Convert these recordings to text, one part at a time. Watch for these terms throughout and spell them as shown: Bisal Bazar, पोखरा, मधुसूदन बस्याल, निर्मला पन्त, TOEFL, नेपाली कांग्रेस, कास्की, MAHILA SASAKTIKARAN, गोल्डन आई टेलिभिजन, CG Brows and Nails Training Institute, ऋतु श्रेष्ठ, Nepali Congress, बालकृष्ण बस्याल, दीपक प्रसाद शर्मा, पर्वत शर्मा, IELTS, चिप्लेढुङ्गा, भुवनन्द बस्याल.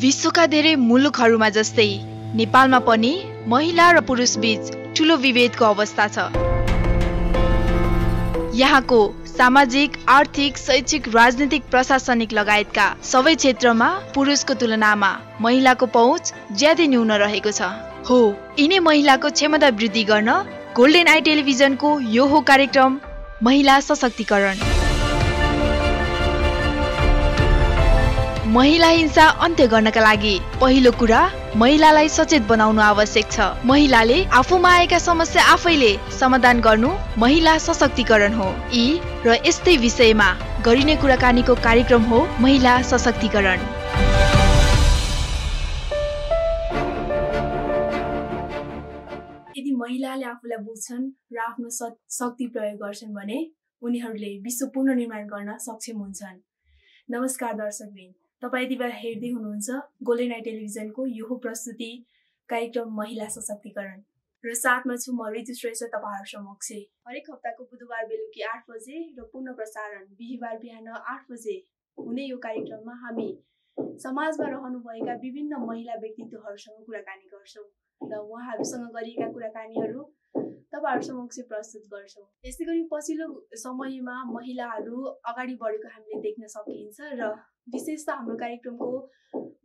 विश्वका धेरै मुलुकहरुमा जस्तै नेपालमा पनि महिला र पुरुषबीच ठूलो विभेदको अवस्था छ। यहाँको सामाजिक, आर्थिक, शैक्षिक, राजनीतिक, प्रशासनिक लगायतका सबै क्षेत्रमा पुरुषको तुलनामा महिलाको पहुँच ज्यादै न्यून रहेको छ। हो, यिनै महिलाको क्षमता वृद्धि गर्न गोल्डन आई टेलिभिजनको यो हो कार्यक्रम महिला सशक्तिकरण। महिला हिंसा अन्त्य गर्नका लागि पहिलो कुरा महिलालाई सचेत बनाउनु आवश्यक छ। महिलाले आफूमा आएका समस्या आफैले समाधान गर्नु महिला सशक्तिकरण हो। यी र यस्तै विषयमा गरिने कुराकानीको कार्यक्रम हो महिला सशक्तिकरण। यदि महिलाले आफूलाई बुझ्छन् र आफ्नो शक्ति प्रयोग गर्छन् भने उनीहरूले विश्व पुनर्निर्माण गर्न सक्षम हुन्छन्। नमस्कार दर्शकवृन्द, तपाईं यति बेला हेर्दै हुनुहुन्छ गोल्डन आई टेलिभिजन को यो प्रस्तुति कार्यक्रम महिला सशक्तिकरण र साथमा छु म ऋतु श्रेष्ठ तपाईहरु समक्ष। हरेक हप्ताको बुधबार बेलुकी 8 बजे र पुनः प्रसारण बिहीबार बिहान 8 बजे हुने यो कार्यक्रममा हामी समाजमा रहनुभएका विभिन्न महिला व्यक्तित्वहरुसँग कुराकानी गर्छौं र उहाँहरुसँग गरिएका कुराकानीहरु तपाईहरु समक्ष प्रस्तुत गर्छौं। त्यसैगरी पछिल्लो समयमा महिलाहरु अगाडि बढेको हामीले देख्न सकिन्छ र विशेषतः हाम्रो कार्यक्रमको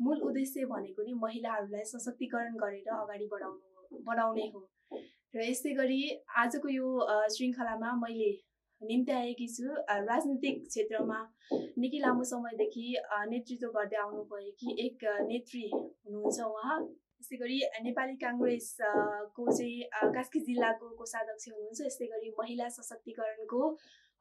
मूल उद्देश्य भनेको नै महिलाहरूलाई सशक्तिकरण गरेर अगाडि बढाउने हो। र यसैगरी आजको यो श्रृंखलामा मैले निम्त्याएकी छु राजनीतिक क्षेत्रमा निकै लामो समयदेखि नेतृत्व गर्दै आउनुभएकी एक नेत्री हुनुहुन्छ उहाँ। त्यसैगरी नेपाली कांग्रेस को चाहिँ कास्की जिल्लाको कोषाध्यक्ष हुनुहुन्छ। त्यसैगरी महिला सशक्तिकरणको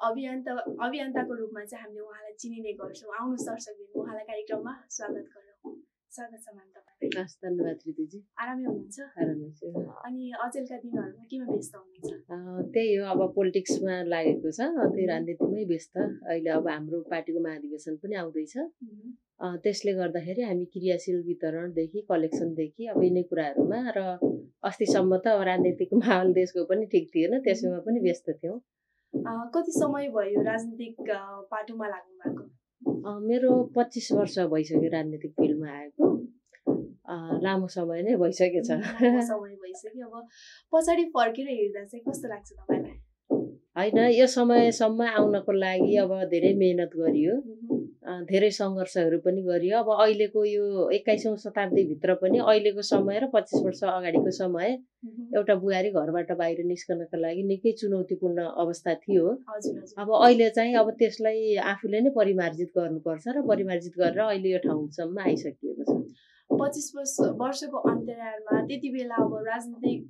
अभियन्ताको रूपमा चाहिँ हामीले उहाँलाई चिनिने गर्छौं। आउनु सरसबिन उहाँलाई कार्यक्रममा स्वागत गरौँ। स्वागत छ मान्ता तपाईलाई। धन्यवाद ऋतुजी। आरामै हुनुहुन्छ? आरामै छु। अनि अचेलका दिनहरुमा केमा व्यस्त हुनुहुन्छ? त्यही हो, अब पोलिटिक्समा लागेको छ, त्यही राजनीतिमै व्यस्त। अहिले अब हाम्रो पार्टीको महाधिवेशन पनि आउँदै छ, त्यसले गर्दाखेरि हामी क्रियाशील वितरणदेखि कलेक्सनदेखि अब यिनै कुराहरुमा र अस्तिसम्म त राजनीतिक माहौल देशको पनि ठिक थिएन, त्यसमा पनि व्यस्त थियौँ। कति समय भयो राजनीतिक पाटोमा लाग्नु भएको? मेरो 25 वर्ष भइसक्यो राजनीतिक फिल्डमा आएको। लामो समय नै भइसकेछ। समय भइसक्यो। अब पछाडि फर्केर हेर्दा चाहिँ कस्तो लाग्छ तपाईँलाई? हैन, यो समयसम्म आउनको लागि अब धेरै मेहनत गरियो, धेरै संघर्षहरू पनि गरियो। अब अहिलेको यो 21औं शताब्दी भित्र पनि अहिलेको समय र 25 वर्ष अगाडिको समय एउटा बुहारी घरबाट बाहिर निस्कनका लागि निकै चुनौतीपूर्ण अवस्था थियो। अब अहिले चाहिँ अब त्यसलाई आफूले नै परिमार्जित गर्नुपर्छ र परिमार्जित गरेर अहिले यो ठाउँसम्म आइसकिएको छ। 25 वर्षको अन्तरालमा त्यति बेला अब राजनीतिक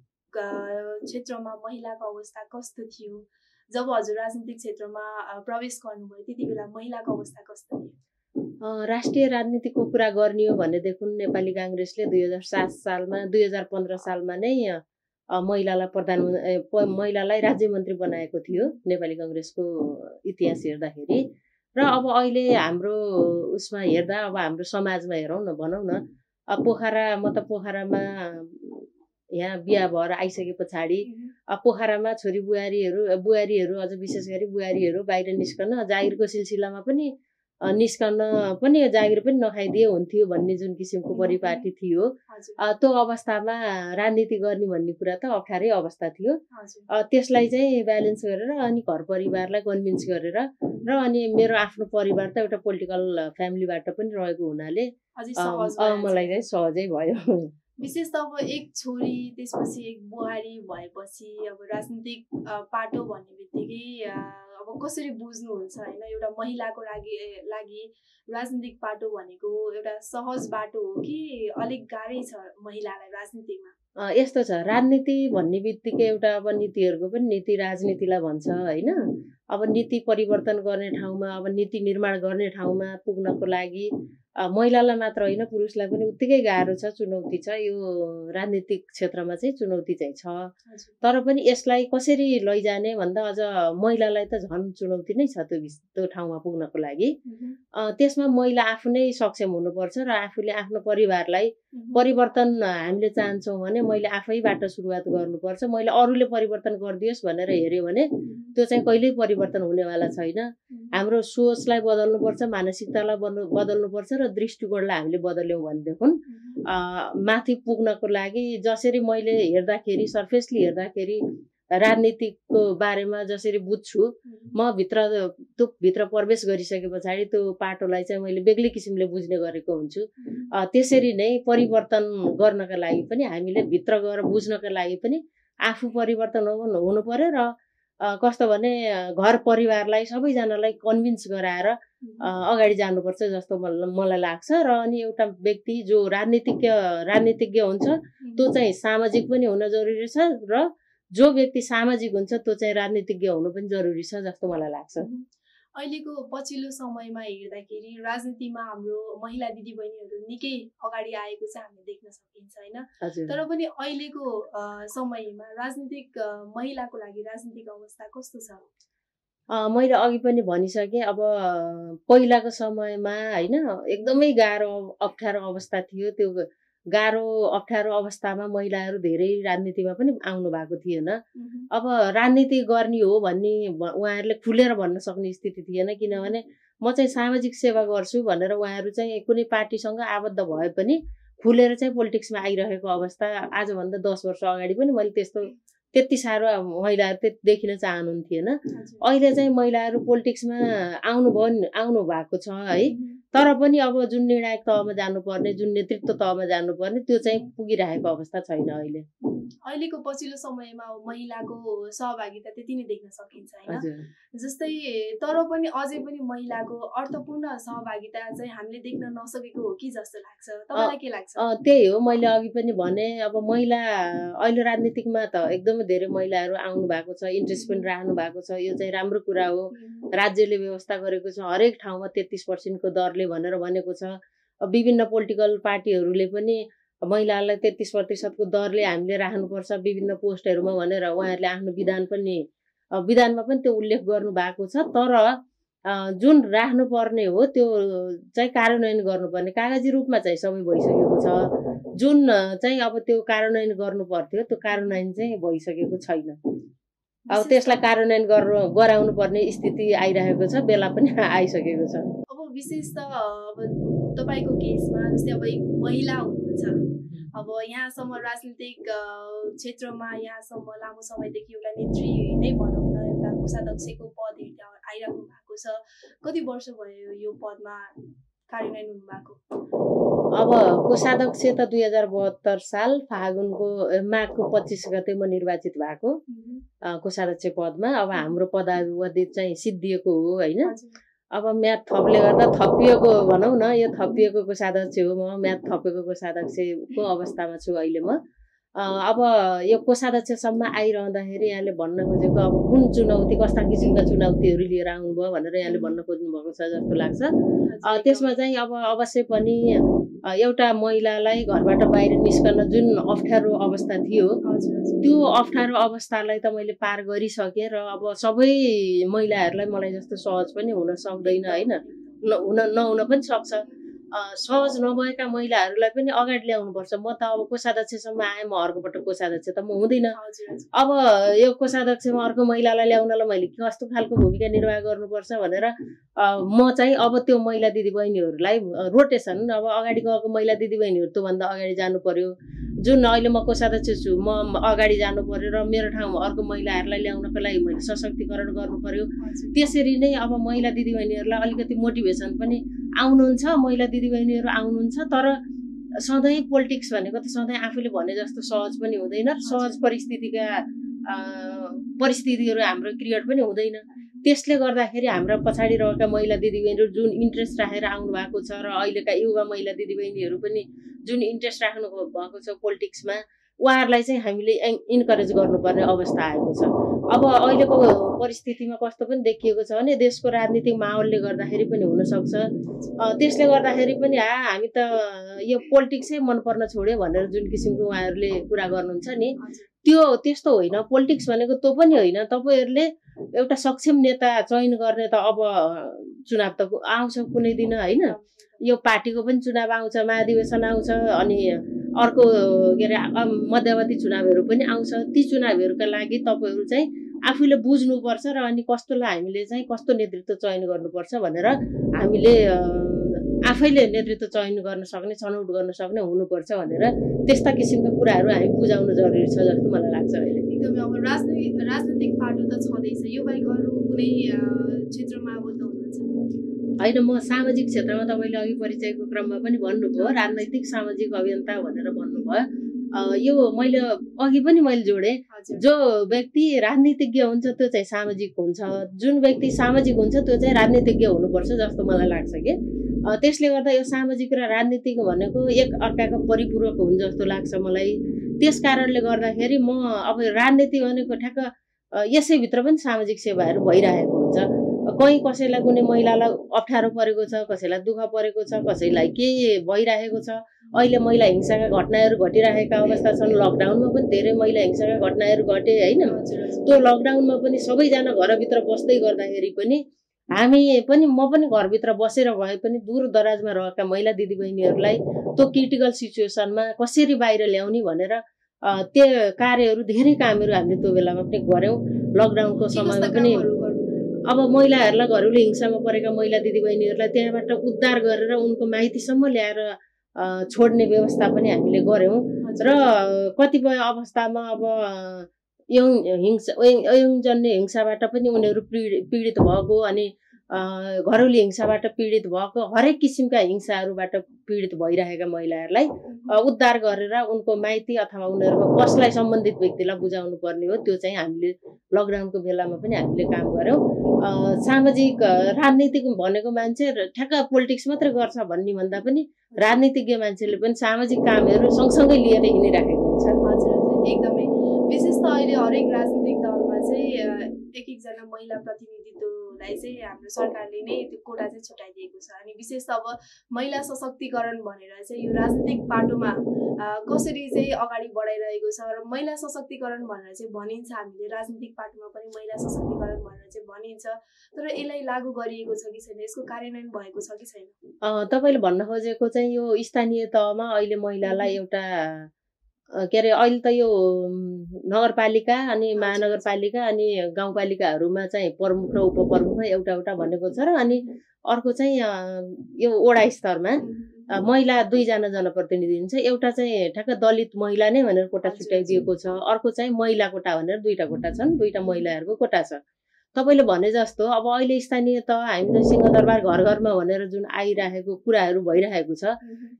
क्षेत्रमा महिलाको अवस्था कस्तो थियो? जब हजुर राजनीतिक क्षेत्रमा प्रवेश गर्नुभयो त्यति बेला महिलाको अवस्था कस्तो थियो? राष्ट्रिय राजनीतिको कुरा गर्ने हो भनेदेखि नेपाली कांग्रेसले 2015 सालमा नै महिलालाई राज्य मन्त्री बनाएको थियो नेपाली कांग्रेसको इतिहास हेर्दाखेरि। र अब अहिले हाम्रो उसमा हेर्दा अब हाम्रो समाजमा हेरौँ न, भनौँ न, पोखरामा यहाँ बिहा भएर आइसके पछाडि पोखरामा छोरी बुहारीहरू अझ विशेष गरी बुहारीहरू बाहिर निस्कन जागिरको सिलसिलामा पनि जागिर पनि नखाइदिए हुन्थ्यो भन्ने जुन किसिमको परिपाटी थियो, त्यो अवस्थामा राजनीति गर्ने भन्ने कुरा त अप्ठ्यारै अवस्था थियो। त्यसलाई चाहिँ ब्यालेन्स गरेर अनि घर परिवारलाई कन्भिन्स गरेर र अनि मेरो आफ्नो परिवार त एउटा पोलिटिकल फ्यामिलीबाट पनि रहेको हुनाले मलाई चाहिँ सहजै भयो। विशेष त अब एक छोरी त्यसपछि एक बुहारी भएपछि अब राजनीतिक पाटो भन्ने बित्तिकै अब कसरी बुझ्नुहुन्छ? हैन, एउटा महिलाको लागि राजनीतिक पाटो भनेको एउटा सहज बाटो हो कि अलिक गाह्रै छ महिलालाई राजनीतिमा? यस्तो छ, राजनीति भन्ने बित्तिकै एउटा अब नीतिहरूको पनि नीति राजनीतिलाई भन्छ हैन। अब नीति परिवर्तन गर्ने ठाउँमा, अब नीति निर्माण गर्ने ठाउँमा पुग्नको लागि महिलालाई मात्र होइन पुरुषलाई पनि उत्तिकै गाह्रो छ, चुनौती छ। यो राजनीतिक क्षेत्रमा चाहिँ चुनौती चाहिँ छ, तर पनि यसलाई कसरी लैजाने भन्दा अझ महिलालाई त झन् चुनौती नै छ त्यो ठाउँमा पुग्नको लागि। त्यसमा महिला आफू नै सक्षम हुनुपर्छ र आफूले आफ्नो परिवारलाई परिवर्तन हामीले चाहन्छौं भने मैले आफैबाट सुरुवात गर्नुपर्छ मैले अरूले परिवर्तन गर्दियोस् भनेर हेर्यो भने त्यो चाहिँ कहिल्यै परिवर्तन हुनेवाला छैन हाम्रो सोचलाई बदल्नुपर्छ मानसिकतालाई बदल्नुपर्छ र दृष्टिकोणलाई हामीले बदल्यौं भनेदेखुन माथि पुग्नको लागि जसरी मैले हेर्दाखेरि सरफेसली हेर्दाखेरि राजनीतिको बारेमा जसरी बुझ्छु म भित्र त्यो भित्र प्रवेश गरिसकेपछि त्यो पाटोलाई चाहिँ मैले बेग्लै किसिमले बुझ्ने गरेको हुन्छु त्यसरी नै परिवर्तन गर्नका लागि पनि हामीले भित्र गएर बुझ्नका लागि पनि आफू परिवर्तन हुनु पर्यो र कस्तो भने घर परिवारलाई सबैजनालाई कन्भिन्स गराएर अगाडि जानुपर्छ जस्तो मलाई लाग्छ र अनि एउटा व्यक्ति जो राजनीतिज्ञ हुन्छ त्यो चाहिँ सामाजिक पनि हुन जरुरी छ र जो व्यक्ति सामाजिक हुन्छ त्यो चाहिँ राजनीतिज्ञ हुनु पनि जरुरी छ जस्तो मलाई लाग्छ अहिलेको पछिल्लो समयमा हेर्दाखेरि राजनीतिमा हाम्रो महिला दिदीबहिनीहरु निकै अगाडि आएको चाहिँ हामी देख्न सकिन्छ हैन तर पनि अहिलेको समयमा राजनीतिक महिलाको लागि राजनीतिक अवस्था कस्तो छ मैले अघि पनि भनिसके अब पहिलाको समयमा हैन एकदमै गाह्रो अप्ठ्यारो अवस्था थियो त्यो गाह्रो अप्ठ्यारो अवस्थामा महिलाहरु धेरै राजनीतिमा पनि आउनु भएको थिएन अब राजनीति गर्ने हो भन्ने उहाँहरुले खुलेर भन्न सक्ने स्थिति थिएन किनभने म चाहिँ सामाजिक सेवा गर्छु भनेर उहाँहरु चाहिँ कुनै पार्टीसँग आबद्ध भए पनि खुलेर चाहिँ पोलिटिक्समा आइरहेको अवस्था आज भन्दा 10 वर्ष अगाडि पनि मैले त्यस्तो त्यति सारो महिलाहरु देखिन चाहनुहुन्थेन अहिले चाहिँ महिलाहरु पोलिटिक्समा आउनु भएको छ है तर पनि अब जुन निर्णायक तहमा जानुपर्ने जुन नेतृत्व तहमा जानुपर्ने त्यो चाहिँ पुगिरहेको अवस्था छैन अहिले अहिलेको पछिल्लो समयमा महिलाको सहभागिता त्यति नै देख्न सकिन्छ हैन जस्तै तर पनि अझै पनि महिलाको अर्थपूर्ण सहभागिता चाहिँ हामीले देख्न नसकेको हो कि जस्तो लाग्छ तपाईलाई के लाग्छ त्यही हो मैले अघि पनि भने अब महिला अहिले राजनीतिमा त एकदमै धेरै महिलाहरू आउनु भएको छ इन्ट्रेस्ट पनि राख्नु भएको छ यो चाहिँ राम्रो कुरा हो राज्यले व्यवस्था गरेको छ हरेक ठाउँमा 33% को दरले भनेर भनेको छ विभिन्न पोलिटिकल पार्टीहरूले पनि महिलालाई 33% को दरले हामीले राख्नुपर्छ विभिन्न पोस्टहरुमा भनेर उहाँहरूले आफ्नो विधानमा पनि त्यो उल्लेख गर्नु भएको छ तर जुन राख्नु पर्ने हो त्यो चाहिँ कार्यान्वयन गर्नुपर्ने कागजी रूपमा चाहिँ सबै भइसकेको छ जुन चाहिँ अब त्यो कार्यान्वयन गर्नुपर्थ्यो त्यो कार्यान्वयन चाहिँ भइसकेको छैन अब त्यसलाई कार्यान्वयन गराउनु पर्ने स्थिति आइरहेको छ बेला पनि आइसकेको छ विशेष त अब तपाईको केसमा जस्तै अब एक महिला हुनुहुन्छ अब यहाँसम्म राजनीतिक क्षेत्रमा यहाँसम्म लामो समयदेखि एउटा नेत्री नै भनौँ न एउटा कोषाध्यक्षको पद आइराख्नु भएको छ कति वर्ष भयो यो पदमा कार्यान्वयन हुनु भएको अब कोषाध्यक्ष त 2072 साल फागुनको माघको 25 गते म निर्वाचित भएको कोषाध्यक्ष पदमा अब हाम्रो पदावधि चाहिँ सिद्धिएको हो हैन अब म्याथ थपले गर्दा थपिएको भनौं न यो थपिएको कोषाध्यक्ष हो म म्याथ थपेको कोषाध्यक्षको अवस्थामा छु अहिले म अब यो कोषाध्यक्ष सम्म आइरहँदाखेरि यहाँले भन्न खोजेको अब कुन चुनौती कस्ता किसिमका चुनौतीहरु लिएर आउनुभयो भनेर यहाँले भन्न खोज्नु भएको छ जस्तो लाग्छ त्यसमा चाहिँ अब अवश्य पनि एउटा महिलालाई घरबाट बाहिर निस्कन जुन अप्ठ्यारो अवस्था थियो त्यो अप्ठ्यारो अवस्थालाई त मैले पार गरिसके र अब सबै महिलाहरुलाई मलाई जस्तो सहज पनि हुन सक्दैन हैन नहुन पनि सक्छ सहज नभएका महिलाहरुलाई पनि अगाडि ल्याउनुपर्छ म त अब कोषाध्यक्षसम्म आए म अर्कोपटक कोषाध्यक्ष त म हुँदैन अब यो कोषाध्यक्षमा अर्को महिलालाई ल्याउनलाई मैले कस्तो खालको भूमिका निर्वाह गर्नुपर्छ भनेर म चाहिँ अब त्यो महिला दिदीबहिनीहरुलाई रोटेशन अब अगाडि गएको महिला दिदीबहिनीहरु त भन्दा अगाडि जानु पर्यो जुन अहिले म कोषाध्यक्ष छु म अगाडि जानु पर्यो र मेरो ठाउँमा अर्को महिलाहरुलाई ल्याउनको लागि मैले सशक्तिकरण गर्नु पर्यो त्यसरी नै अब महिला दिदीबहिनीहरुलाई अलिकति मोटिभेसन पनि आउनुहुन्छ महिला दिदीबहिनीहरु आउनुहुन्छ तर सधैं पोलिटिक्स भनेको त सधैं आफूले भने जस्तो सहज पनि हुँदैन सहज परिस्थितिका परिस्थितिहरु हाम्रो क्रिएट पनि हुँदैन त्यसले गर्दाखेरि हाम्रा पछाडी रहेका महिला दिदीबहिनीहरु जुन इन्ट्रेस्ट राखेर आउनु भएको छ र अहिलेका युवा महिला दिदीबहिनीहरु पनि जुन इन्ट्रेस्ट राख्नु भएको छ पोलिटिक्समा उहाँहरुलाई चाहिँ हामीले इन्करेज गर्नुपर्ने अवस्था आएको छ अब अहिलेको परिस्थितिमा कस्तो पनि देखिएको छ भने देशको राजनीतिक माहौलले गर्दाखेरि पनि हुन सक्छ त्यसले गर्दाखेरि पनि हामी त यो पोलिटिक्सै मन पर्न छोड्यो भनेर जुन किसिमको उहाँहरुले कुरा गर्नुहुन्छ नि त्यो त्यस्तो होइन पोलिटिक्स भनेको त्यो पनि होइन तपाईहरुले एउटा सक्षम नेता चयन गर्ने त अब चुनाव त आउँछ कुनै दिन हैन यो पार्टीको पनि चुनाव आउँछ महाधिवेशन आउँछ अनि अर्को गरे मध्यवर्ती चुनावहरु पनि आउँछ ती चुनावहरुका लागि तपाईहरु चाहिँ आफूले बुझ्नु पर्छ र अनि कस्तोलाई हामीले चाहिँ कस्तो नेतृत्व चयन गर्नुपर्छ भनेर हामीले आफैले नेतृत्व चयन गर्न सक्ने छनौट गर्न सक्ने हुनुपर्छ भनेर त्यस्ता किसिमका कुराहरु हामी बुझाउन जरुरी छ जस्तो मलाई लाग्छ अहिले एकदमै अब राजनीतिक पाटो त छदै छ यो बाहेक अरु कुनै क्षेत्रमा अब त हुनुहुन्छ हैन म सामाजिक क्षेत्रमा तपाईले अघि परिचयको क्रममा पनि भन्नुभयो राजनीतिक सामाजिक अभियन्ता भनेर भन्नुभयो यो मैले अघि पनि मैले जोडे जो व्यक्ति राजनीतिज्ञ हुन्छ त्यो चाहिँ सामाजिक हुन्छ जुन व्यक्ति सामाजिक हुन्छ त्यो चाहिँ राजनीतिज्ञ हुनुपर्छ जस्तो मलाई लाग्छ के त्यसले गर्दा यो सामाजिक र राजनीतिक भनेको एक अर्काको परिपूरक हुन्छ जस्तो लाग्छ मलाई त्यसकारणले गर्दाखेरि म अब राजनीति भनेको ठ्याक यसै भित्र पनि सामाजिक सेवाहरू भइरहेको हुन्छ कहीं कसैलाई कुनै महिलालाई अप्ठ्यारो परेको छ कसैलाई दुःख परेको छ कसैलाई के भइरहेको छ अहिले महिला हिंसाका घटनाहरू घटिरहेका अवस्था छन् लकडाउनमा पनि धेरै महिला हिंसाका घटनाहरू घटे हैन त्यो लकडाउनमा पनि सबैजना घरभित्र बस्दै गर्दाखेरि पनि हामी पनि म पनि घर भित्र बसेर भए पनि दूर दराजमा रहेका महिला दिदीबहिनीहरुलाई त्यो क्रिटिकल सिचुएसनमा कसरी बाहिर ल्याउने भनेर त्यो कार्यहरु धेरै कामहरु हामीले त्यो बेलामा पनि गर्यौ लकडाउनको समयमा पनि अब महिलाहरुलाई घरेलु हिंसामा परेका महिला दिदीबहिनीहरुलाई त्यहाँबाट उद्धार गरेर उनको माइतीसम्म ल्याएर छोड्ने व्यवस्था पनि हामीले गर्यौ र कतिपय अवस्थामा अब यौनजन्य हिंसाबाट पनि उनीहरु पीडित भएको अनि घरेलु हिंसाबाट पीडित भएको हरेक किसिमका हिंसाहरुबाट पीडित भइरहेका महिलाहरुलाई उद्धार गरेर उनको माइती अथवा उनीहरुको कसलाई सम्बन्धित व्यक्तिलाई बुझाउनु पर्ने हो त्यो चाहिँ हामीले लकडाउनको बेलामा पनि हामीले काम गर्यौ सामाजिक राजनीतिक भनेको मान्छे ठ्याक्क पोलिटिक्स मात्र गर्छ भन्ने भन्दा पनि राजनीतिज्ञ मान्छेले पनि सामाजिक कामहरु सँगसँगै लिएर हिँडिरहेको हुन्छ हजुर एकदमै विशेष त अहिले हरेक राजनीतिक दलमा चाहिँ एक एक जना महिला प्रतिनिधित्वलाई चाहिँ हाम्रो सरकारले नै त्यो कोटा चाहिँ छुटाइदिएको छ अनि विशेष अब महिला सशक्तिकरण भनेर चाहिँ यो राजनीतिक पाटोमा कसरी चाहिँ अगाडि बढाइरहेको छ र महिला सशक्तिकरण भनेर चाहिँ भनिन्छ हामीले राजनीतिक पाटोमा पनि महिला सशक्तिकरण भनेर चाहिँ भनिन्छ तर यसलाई लागू गरिएको छ कि छैन यसको कार्यान्वयन भएको छ कि छैन तपाईले भन्न खोजेको चाहिँ यो स्थानीय तहमा अहिले महिलालाई एउटा केरे अहिले त यो नगरपालिका अनि महानगरपालिका अनि गाउँपालिकाहरुमा चाहिँ प्रमुख र उपप्रमुख एउटा एउटा भनेको छ र अनि अर्को चाहिँ यो वडा स्तरमा महिला दुई जना जनप्रतिनिधि हुन्छ एउटा चाहिँ ठ्याक्क दलित महिला नै भनेर कोटा छुट्याइदिएको छ अर्को चाहिँ महिला कोटा भनेर दुईटा कोटा छन् दुईटा महिलाहरुको कोटा छ तपाईले भने जस्तो अब अहिले स्थानीय त हामी त सिंहदरबार घर घरमा भनेर जुन आइराखेको कुराहरु भइराखेको छ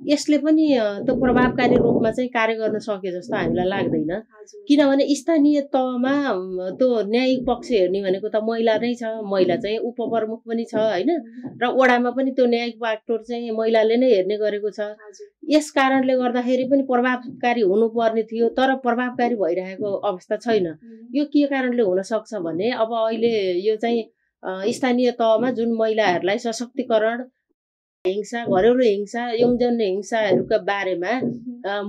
यसले पनि त्यो प्रभावकारी रूपमा चाहिँ कार्य गर्न सके जस्तो हामीलाई लाग्दैन किनभने स्थानीय तमा त्यो न्यायिक पक्ष हेर्ने भनेको त महिला नै छ महिला चाहिँ उपप्रमुख पनि छ हैन र वडामा पनि त्यो न्यायिक पाक्टर चाहिँ महिलाले नै हेर्ने गरेको छ यस कारणले गर्दाखेरि पनि प्रभावकारी हुनुपर्ने थियो तर प्रभावकारी भइराखेको अवस्था छैन यो के कारणले हुन सक्छ भने अब अहिले यो चाहिँ स्थानीय तहमा जुन महिलाहरुलाई सशक्तिकरण हिंसा घरेलु हिंसा यौनजन्य हिंसाहरुको बारेमा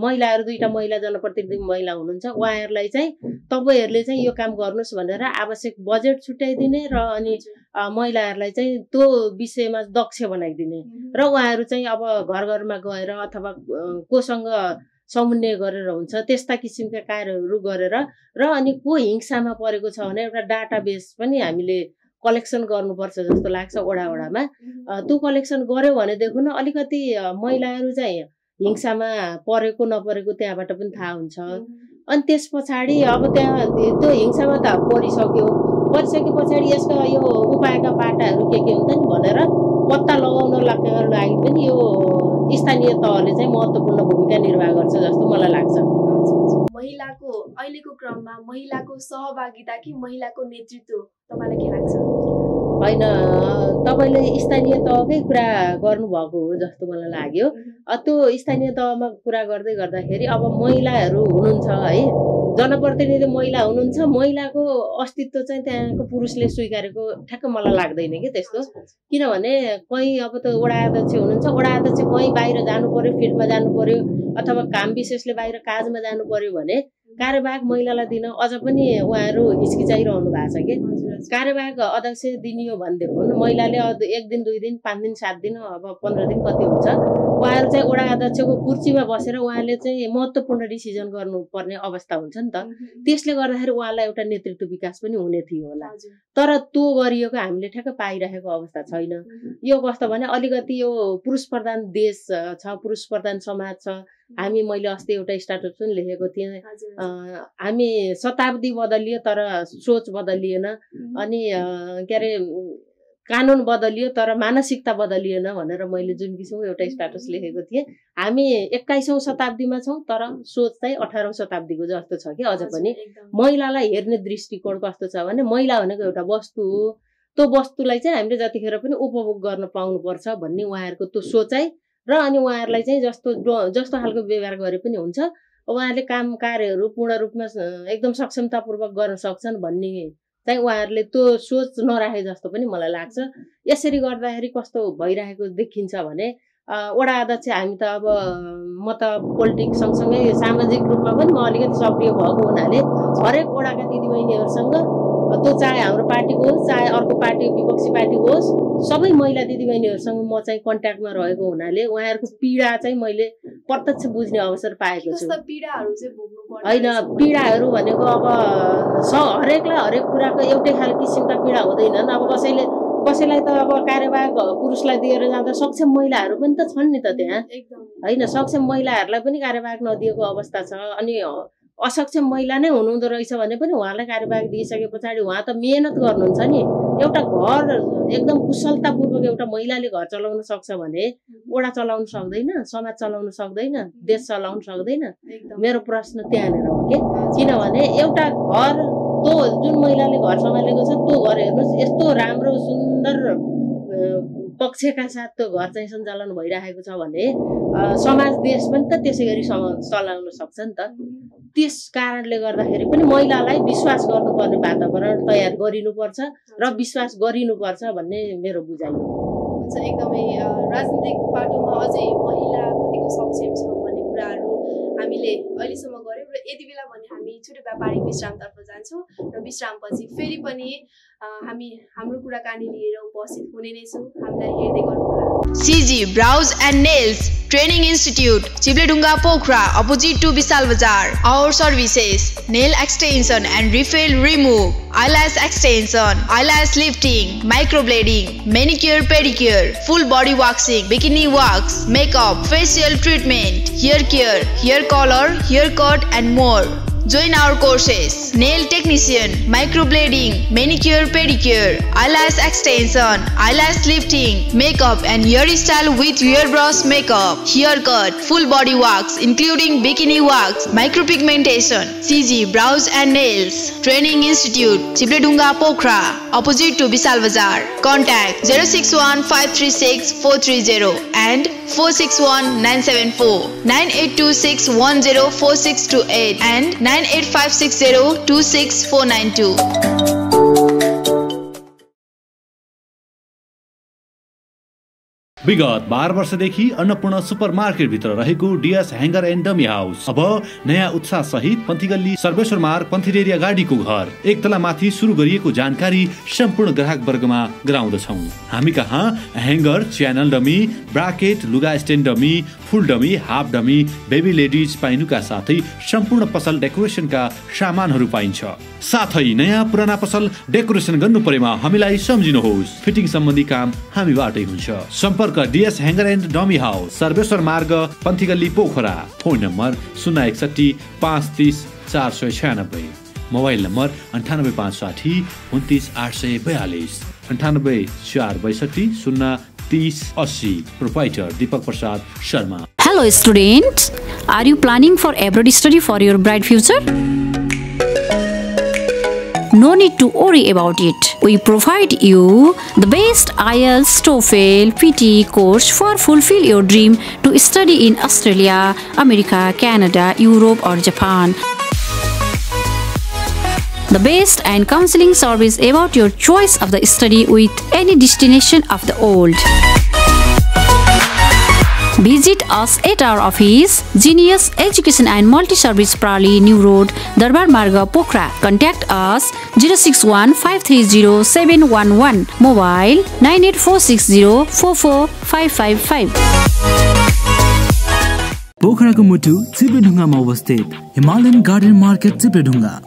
महिलाहरु दुईटा महिला जनप्रतिनिधि महिला हुनुहुन्छ उहाँहरुलाई चाहिँ तपाईहरुले चाहिँ यो काम गर्नुस् भनेर आवश्यक बजेट छुट्याइदिने र अनि महिलाहरुलाई चाहिँ त्यो विषयमा दक्ष बनाइदिने र उहाँहरु चाहिँ अब घर घरमा गएर अथवा कोसँग समन्वय गरेर हुन्छ त्यस्ता किसिमका कार्यहरु गरेर र अनि को हिंसामा परेको छ भने एउटा डाटाबेस पनि हामीले कलेक्सन गर्नुपर्छ जस्तो लाग्छ ओडामा त्यो कलेक्सन गर्यो भने देखो न अलिकति महिलाहरु चाहिँ हिंसामा परेको नपरेको त्यहाँबाट पनि थाहा हुन्छ अनि त्यसपछि अब त्यहाँ त्यो हिंसामा त परिसकेपछि यसको यो उपायका बाटाहरु के हुन्छ नि भनेर पत्ता लगाउन लागि पनि यो स्थानीय तहले चाहिँ महत्त्वपूर्ण भूमिका निर्वाह गर्छ जस्तो मलाई लाग्छ महिलाको अहिलेको क्रममा महिलाको सहभागिता कि महिलाको नेतृत्व तपाईलाई के लाग्छ हैन तपाईले स्थानीय तहकै कुरा गर्नु भएको हो जस्तो मलाई लाग्यो त्यो स्थानीय तहमा कुरा गर्दै गर्दाखेरि अब महिलाहरु हुनुहुन्छ है जनप्रतिनिधि महिला हुनुहुन्छ महिलाको अस्तित्व चाहिँ त्यहाँको पुरुषले स्वीकारेको ठ्याक्क मलाई लाग्दैन के त्यस्तो किनभने कहीं अब त वडा अध्यक्ष हुनुहुन्छ वडा अध्यक्ष कहीं बाहिर जानु पर्यो फिल्डमा जानु पर्यो अथवा काम विशेषले बाहिर काजमा जानु पर्यो भने कार्यवाहक महिलालाई दिन अझ पनि उहाँहरु हिचकिचाइरहनु भएको छ के कार्यवाहक अध्यक्ष दिनियो भन्दै हुन महिलाले एक दिन दुई दिन पाँच दिन सात दिन अब 15 दिन कति हुन्छ उहाँहरु चाहिँ वडा अध्यक्षको कुर्सीमा बसेर उहाँले चाहिँ महत्त्वपूर्ण डिसिजन गर्नुपर्ने अवस्था हुन्छ नि त त्यसले गर्दाखेरि उहाँलाई एउटा नेतृत्व विकास पनि हुने थियो होला तर त्यो गरिएको हामीले ठ्याक्क पाइरहेको अवस्था छैन यो कस्तो भने अलिकति यो पुरुष प्रधान देश छ पुरुष प्रधान समाज छ हामी मैले अस्ति एउटा स्टार्टअप पनि लेखेको थिए हामी शताब्दी बदलियो तर सोच बदलिएन अनि केरे कानून बदलियो तर मानसिकता बदलिएन भनेर मैले जुन किसिमको एउटा स्टाटस लेखेको थिए हामी 21औं शताब्दीमा छौं तर सोच चाहिँ 18औं शताब्दीको जस्तो छ के अझ पनि महिलालाई हेर्ने दृष्टिकोण कस्तो छ भने महिला भनेको एउटा वस्तु हो त्यो वस्तुलाई चाहिँ हामीले जतिखेर पनि उपभोग गर्न पाउनु पर्छ भन्ने उहाँहरुको त्यो सोचाइ र अनि उहाँहरुलाई चाहिँ जस्तो हालको व्यवहार गरे पनि हुन्छ उहाँहरुले काम कार्यहरु पूर्ण रूपमा एकदम सक्षमतापूर्वक गर्न सक्छन् भन्ने चाहिँ उहाँहरुले त्यो सोच नराखे जस्तो पनि मलाई लाग्छ यसरी गर्दाखेरि कस्तो भइरहेको देखिन्छ भने वडा अध्यक्ष हामी त अब म त पोलिटिक्स सँगसँगै सामाजिक रूपमा पनि म अलिकति सक्रिय भएको हुनाले हरेक वडाका दिदीबहिनीहरुसँग त्यो चाहे हाम्रो पार्टीको होस् चाहे अर्को पार्टी विपक्षी पार्टी होस् सबै महिला दिदीबहिनीहरुसँग म चाहिँ कन्ट्याक्टमा रहेको हुनाले उहाँहरुको पीडा चाहिँ मैले प्रत्यक्ष बुझ्ने अवसर पाएको छु जस्तो पीडाहरु चाहिँ भोग्नु पर्छ हैन पीडाहरु भनेको अब हरेकलाई हरेक कुराको एउटै खाल किसिमका पीडा हुँदैनन् अब कसैलाई त अब कार्यवाहक पुरुषलाई दिएर जाँदा सक्षम महिलाहरु पनि त छन् नि त त्यहाँ हैन सक्षम महिलाहरुलाई पनि कार्यवाहक नदिएको अवस्था छ अनि असक्षम महिला नै हुनुहुँदो रहेछ भने पनि उहाँलाई कार्यवाहक दिइसकेपछि उहाँ त मेहनत गर्नुहुन्छ नि एउटा घर एकदम कुशलतापूर्वक एउटा महिलाले घर चलाउन सक्छ भने वडा चलाउन सक्दैन समाज चलाउन सक्दैन देश चलाउन सक्दैन मेरो प्रश्न त्यहाँनेर हो के किनभने एउटा घर त्यो जुन महिलाले घर सम्हालेको छ त्यो घर हेर्नुस् यस्तो राम्रो सुन्दर पक्षका साथ त्यो घर चाहिँ सञ्चालन भइरहेको छ भने समाज देश पनि त त्यसैगरी चलाउन सक्छ नि त त्यस कारणले गर्दाखेरि पनि महिलालाई विश्वास गर्नुपर्ने वातावरण तयार गरिनुपर्छ र विश्वास गरिनुपर्छ भन्ने मेरो बुझाइ हो हुन्छ एकदमै राजनीतिक पाटोमा अझै महिला कतिको सक्षम छ भन्ने कुराहरु हामीले अहिलेसम्म गर्यौं र यति बेला भने हामी छोटो व्यापारिक विश्रामतर्फ जान्छौं र विश्रामपछि फेरि पनि हामी हाम्रो कुराकानी लिएर उपस्थित हुने नै छौं हामीलाई हेर्दै गर्नुहोला CG Brows and Nails Training Institute, Chibledunga Pokhara, opposite to Bisal Bazar. Our services: nail extension and refill remove, eyelash extension, eyelash lifting, microblading, manicure pedicure, full body waxing, bikini wax, makeup, facial treatment, hair care, hair color, haircut and more. Join our courses: nail technician, microblading, manicure pedicure, eyelash extension, eyelash lifting, makeup and hairstyle with hairbrush makeup, haircut, full body wax including bikini wax, micropigmentation. CG Brows and Nails Training Institute, Chibledunga Pokhara, opposite to Bisal Bazar. Contact 061536430 and 461974982610462 and 9856026492. विगत 12 वर्षदेखि Annapurna supermarket भित्र रहेको DS hanger and dummy house अब नयाँ उत्साह सहित पन्थीगल्ली सर्वेश्वर मार्ग पन्थीरेरिया गाडीको घर एक तला माथि सुरु गरिएको जानकारी सम्पूर्ण ग्राहक वर्गमा गराउँदछौं। हामी कहाँ ह्याङ्गर च्यानल डमी ब्राकेट लुगा stand dummy full dummy half dummy baby ladies पाइनुका साथै सम्पूर्ण पसल डेकोरेसनका सामानहरू पाइन्छ साथै नयाँ पुराना पसल डेकोरेसन गर्नु परेमा हामीलाई सम्झिनुहोस् फिटिङ सम्बन्धी काम हामीबाटै हुन्छ सम्पर्क DS hanger and dummy house Sarveshwar Marg Panthigalli पोखरा phone number 06135300496 mobile number 9856029842 9846203080 proprietor दीपक प्रसाद शर्मा hello students are you planning for abroad study for your bright future No need to worry about it. We provide you the best IELTS, TOEFL, PT course for fulfill your dream to study in Australia, America, Canada, Europe or Japan. The best and counseling service about your choice of the study with any destination of the world. Visit us at our office, Genius Education and Multi-Service Prali, New Road, Darbar Marga, Pokhara. Contact us 061-530-711, mobile 98460-44555. Pokharaको मुटु चिप्लेढुङ्गामा अवस्थित Himalayan garden market चिप्लेढुङ्गा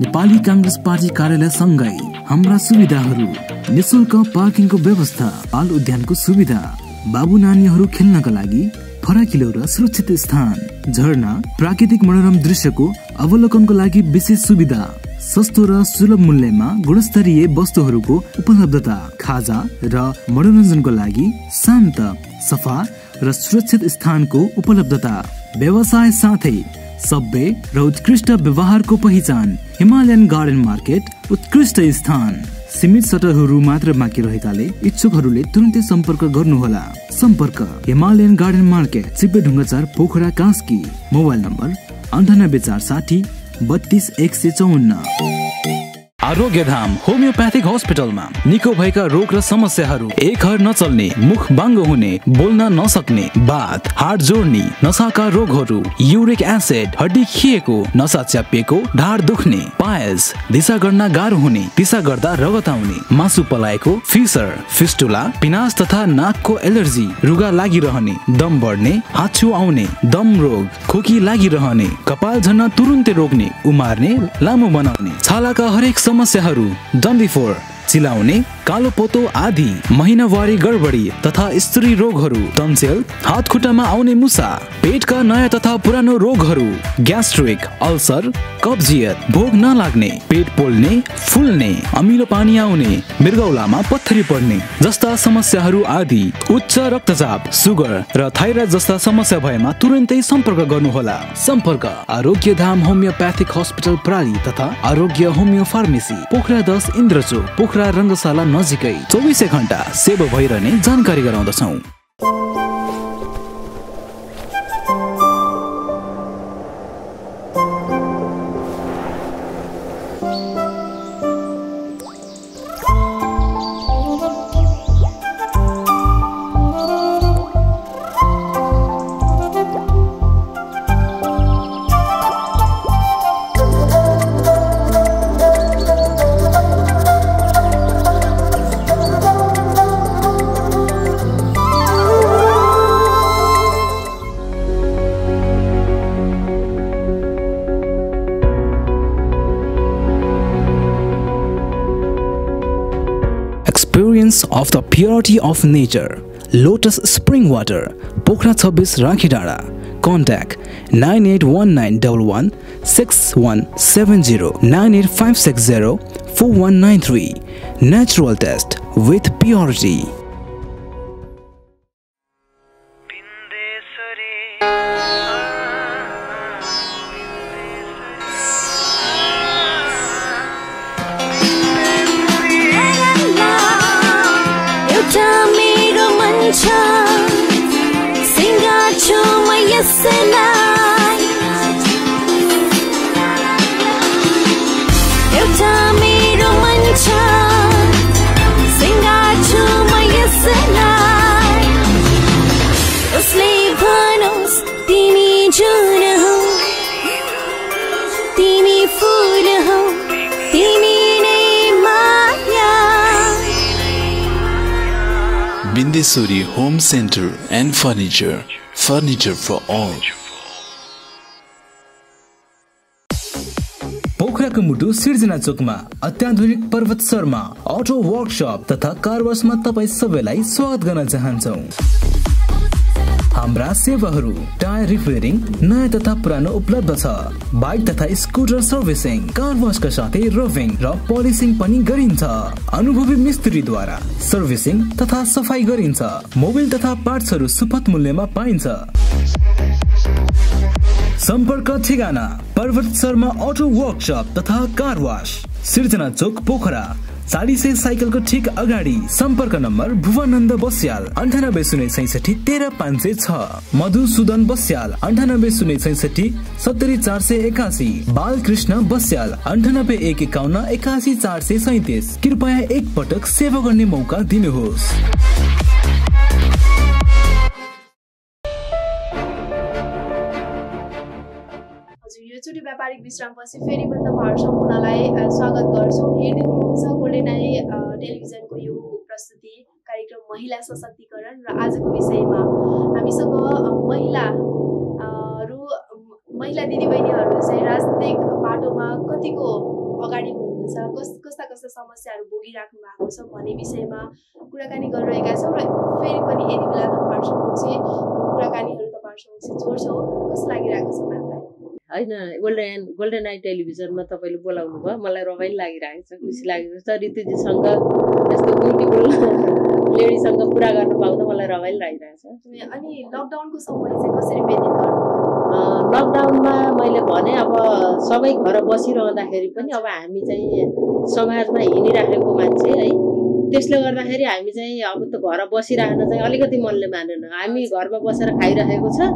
नेपाली कांग्रेस party कार्यालय सँगै हाम्रा सुविधाहरू निशुल्क पार्किङको व्यवस्था बाल उद्यानको सुविधा बाबु नानीहरू खेल्नका लागि फराकिलो र सुरक्षित स्थान झरना प्राकृतिक मनोरम दृश्यको अवलोकनको लागि विशेष सुविधा सस्तो र सुलभ मूल्यमा गुणस्तरीय वस्तुहरूको उपलब्धता खाजा र मनोरञ्जनको लागि शान्त सफा र सुरक्षित स्थानको उपलब्धता व्यवसाय साथै सभ्य र उत्कृष्ट व्यवहारको पहिचान हिमालयन गार्डन मार्केट उत्कृष्ट स्थान सीमित सटरहरू मात्र बाँकी रहेकाले इच्छुकहरूले तुरुन्तै सम्पर्क गर्नुहोला सम्पर्क Himalayan garden market चिप्लेढुङ्गा ४ पोखरा कास्की mobile number 9846032154 Arogyadham homeopathic hospital में निको भएका रोग र समस्याहरू एकहर नचल्ने मुख बाङ्गो हुने बोल्न नसक्ने बात हार्ट जोड्ने नसाका रोगहरू यूरिक एसिड हड्डी खिएको नसा च्यापिएको ढाड दुख्ने पायल्स दिशा गर्न गाह्रो हुने दिशा गर्दा रगत आउने मासु पलाएको फिसर फिस्टुला पिनास तथा नाकको एलर्जी रुगा लागिरहने दम बढ्ने हाच्यु आउने दम रोग खोकी लागिरहने कपाल झर्न तुरुन्तै रोक्ने उमार्ने लामो बनाउने छालाका हरेक समस्याहरू डन्डिफोर चिलाउने कालो पोतो आदि महिनावारी गडबडी तथा स्त्री रोगहरू तम्सेल हात खुट्टामा आउने मुसा पेटका नयाँ तथा पुरानो रोगहरू ग्यास्ट्रिक अल्सर कब्जियत भोक नलाग्ने पेट पोल्ने फुल्ने अमिलो पानी आउने मृगौलामा पत्थरी पर्ने जस्ता समस्याहरू आदि उच्च रक्तचाप सुगर र थाइराइड जस्ता समस्या भएमा तुरुन्तै सम्पर्क गर्नुहोला सम्पर्क आरोग्यधाम होमियोप्याथिक हस्पिटल प्राली तथा आरोग्य होमियो फार्मेसी पोखरा 10 इन्द्रचोक पोखरा रंगशाला नजिकै 24 घण्टा सेवा भइरहने जानकारी गराउँदछौं। Experience of the purity of nature. Lotus Spring Water, Pokhara 26 Rakhidara. Contact 9819116170 985604193. Natural test with purity. Bindeswari Home Center and Furniture. Furniture for all. पोखराको मुटु सिर्जना चोकमा अत्याधुनिक पर्वत शर्मा अटो वर्कशप तथा कार वाशमा तपाई सबैलाई स्वागत गर्न चाहन्छौं। हाम्रा सेवाहरू टायर रिपेयरिङ नयाँ तथा पुरानो उपलब्ध छ बाइक तथा स्कुटर सर्भिसिङ कार वाशका साथै रबिङ र पोलिसिङ पनि गरिन्छ अनुभवी मिस्त्रीद्वारा सर्भिसिङ तथा सफाई गरिन्छ मोबिल तथा पार्ट्सहरू सुपथ मूल्यमा पाइन्छ सम्पर्क ठेगाना पर्वत शर्मा अटो वर्कशप तथा कार वाश सिर्जना चोक पोखरा 40 साइकलको ठीक अगाडि सम्पर्क नम्बर भुवनन्द बस्याल 9806613506 मधुसूदन बस्याल 9806670481 बालकृष्ण बस्याल 9815181437 कृपया एक पटक सेवा गर्ने मौका दिनुहोस् एकचोटी व्यापारिक विश्रामपछि फेरि पनि तपाईहरु सम्पूर्णलाई स्वागत गर्छु। हेर्दै हुनुहुन्छ गोल्डन आई टेलिभिजनको यो प्रस्तुति कार्यक्रम महिला सशक्तिकरण र आजको विषयमा हामीसँग महिला दिदीबहिनीहरु चाहिँ राजनीतिक बाटोमा कतिको अगाडि हुनुहुन्छ, कस्ता कस्ता समस्याहरु भोगिराख्नु भएको छ भन्ने विषयमा कुराकानी गरिरहेका छौं र फेरि पनि यति बेला तपाईहरु चाहिँ कुराकानीहरु गोल्डन आई टेलिभिजनमा तपाईले बोलाउनु भयो, मलाई रमाइलो लागिरहेको छ, खुसी लागेको छ। रितुजीसँग यस्तो ब्युटीफुल लेडीसँग कुरा गर्न पाउँदा मलाई रमाइलो लागिरहेको छ। अनि लकडाउनको समय चाहिँ कसरी व्यतीत गर्नुभयो? लकडाउनमा मैले भने अब सबै घर बसिरहँदाखेरि पनि अब हामी चाहिँ समाजमा हिँडिराखेको मान्छे है, त्यसले गर्दाखेरि हामी चाहिँ अब त घर बसिरहन चाहिँ अलिकति मनले मानेन। हामी घरमा बसेर खाइरहेको छ,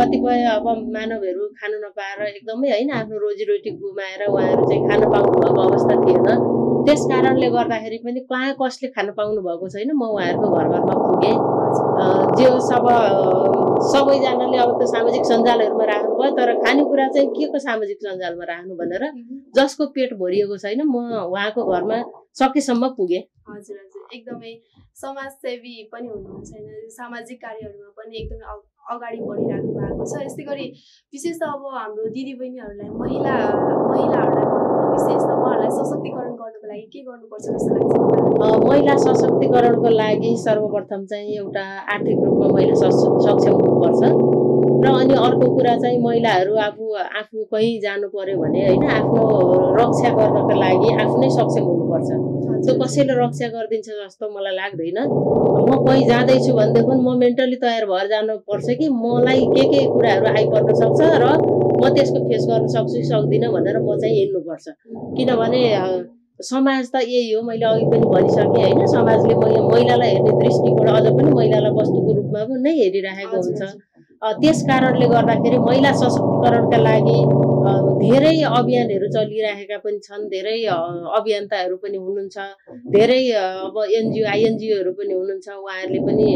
कतिपय अब मानवहरू खान नपाएर एकदमै हैन आफ्नो रोजीरोटी गुमाएर उहाँहरू चाहिँ खान पाउनु भएको अवस्था थिएन। त्यस कारणले गर्दाखेरि पनि कहाँ कसले खान पाउनु भएको छैन, म उहाँहरूको घरमा पुगे। जे होस् अब सबैजनाले अब त सामाजिक सञ्जालहरुमा राख्नु भयो, तर खानेकुरा चाहिँ केको सामाजिक सञ्जालमा राख्नु भनेर जसको पेट भरिएको छैन म उहाँको घरमा सकेसम्म पुगे। हजुर हजुर, एकदमै समाजसेवी पनि हुनुहुन्छ, सामाजिक कार्यहरुमा पनि एकदमै अगाडि बढिराख्नु भएको छ। यसै गरी विशेष त अब हाम्रो दिदीबहिनीहरुलाई महिलाहरुलाई विशेष त उहाँहरुलाई सशक्तिकरण गर्नको लागि के गर्नुपर्छ जस्तो लाग्छ? महिला सशक्तिकरणको लागि सर्वप्रथम चाहिँ एउटा आर्थिक रूपमा महिला सक्षम हुनुपर्छ र अनि अर्को कुरा चाहिँ महिलाहरु आफू कहीँ जानु पर्यो भने हैन आफ्नो रक्षा गर्नको लागि आफ्नै सक्षम हुनुपर्छ। त्यो कसैले रक्षा गर्दिन्छ जस्तो मलाई लाग्दैन। म कहीँ जाँदैछु भन्दैखन म मेन्टली तयार भएर जानुपर्छ कि मलाई के कुराहरु आइपर्न सक्छ र म त्यसको फेस गर्न सक्छु कि सक्दिन भनेर म चाहिँ हेर्नुपर्छ। किनभने समाज त यही हो, मैले अघि पनि भनिसके हैन, समाजले महिलालाई हेर्ने दृष्टिकोण अझ पनि महिलालाई वस्तुको रूपमा नै हेरिरहेको हुन्छ। त्यस कारणले गर्दाखेरि महिला सशक्तिकरणका लागि धेरै अभियानहरू चलिरहेका पनि छन्, धेरै अभियन्ताहरू पनि हुनुहुन्छ, धेरै अब एनजीओहरू पनि हुनुहुन्छ। उहाँहरूले पनि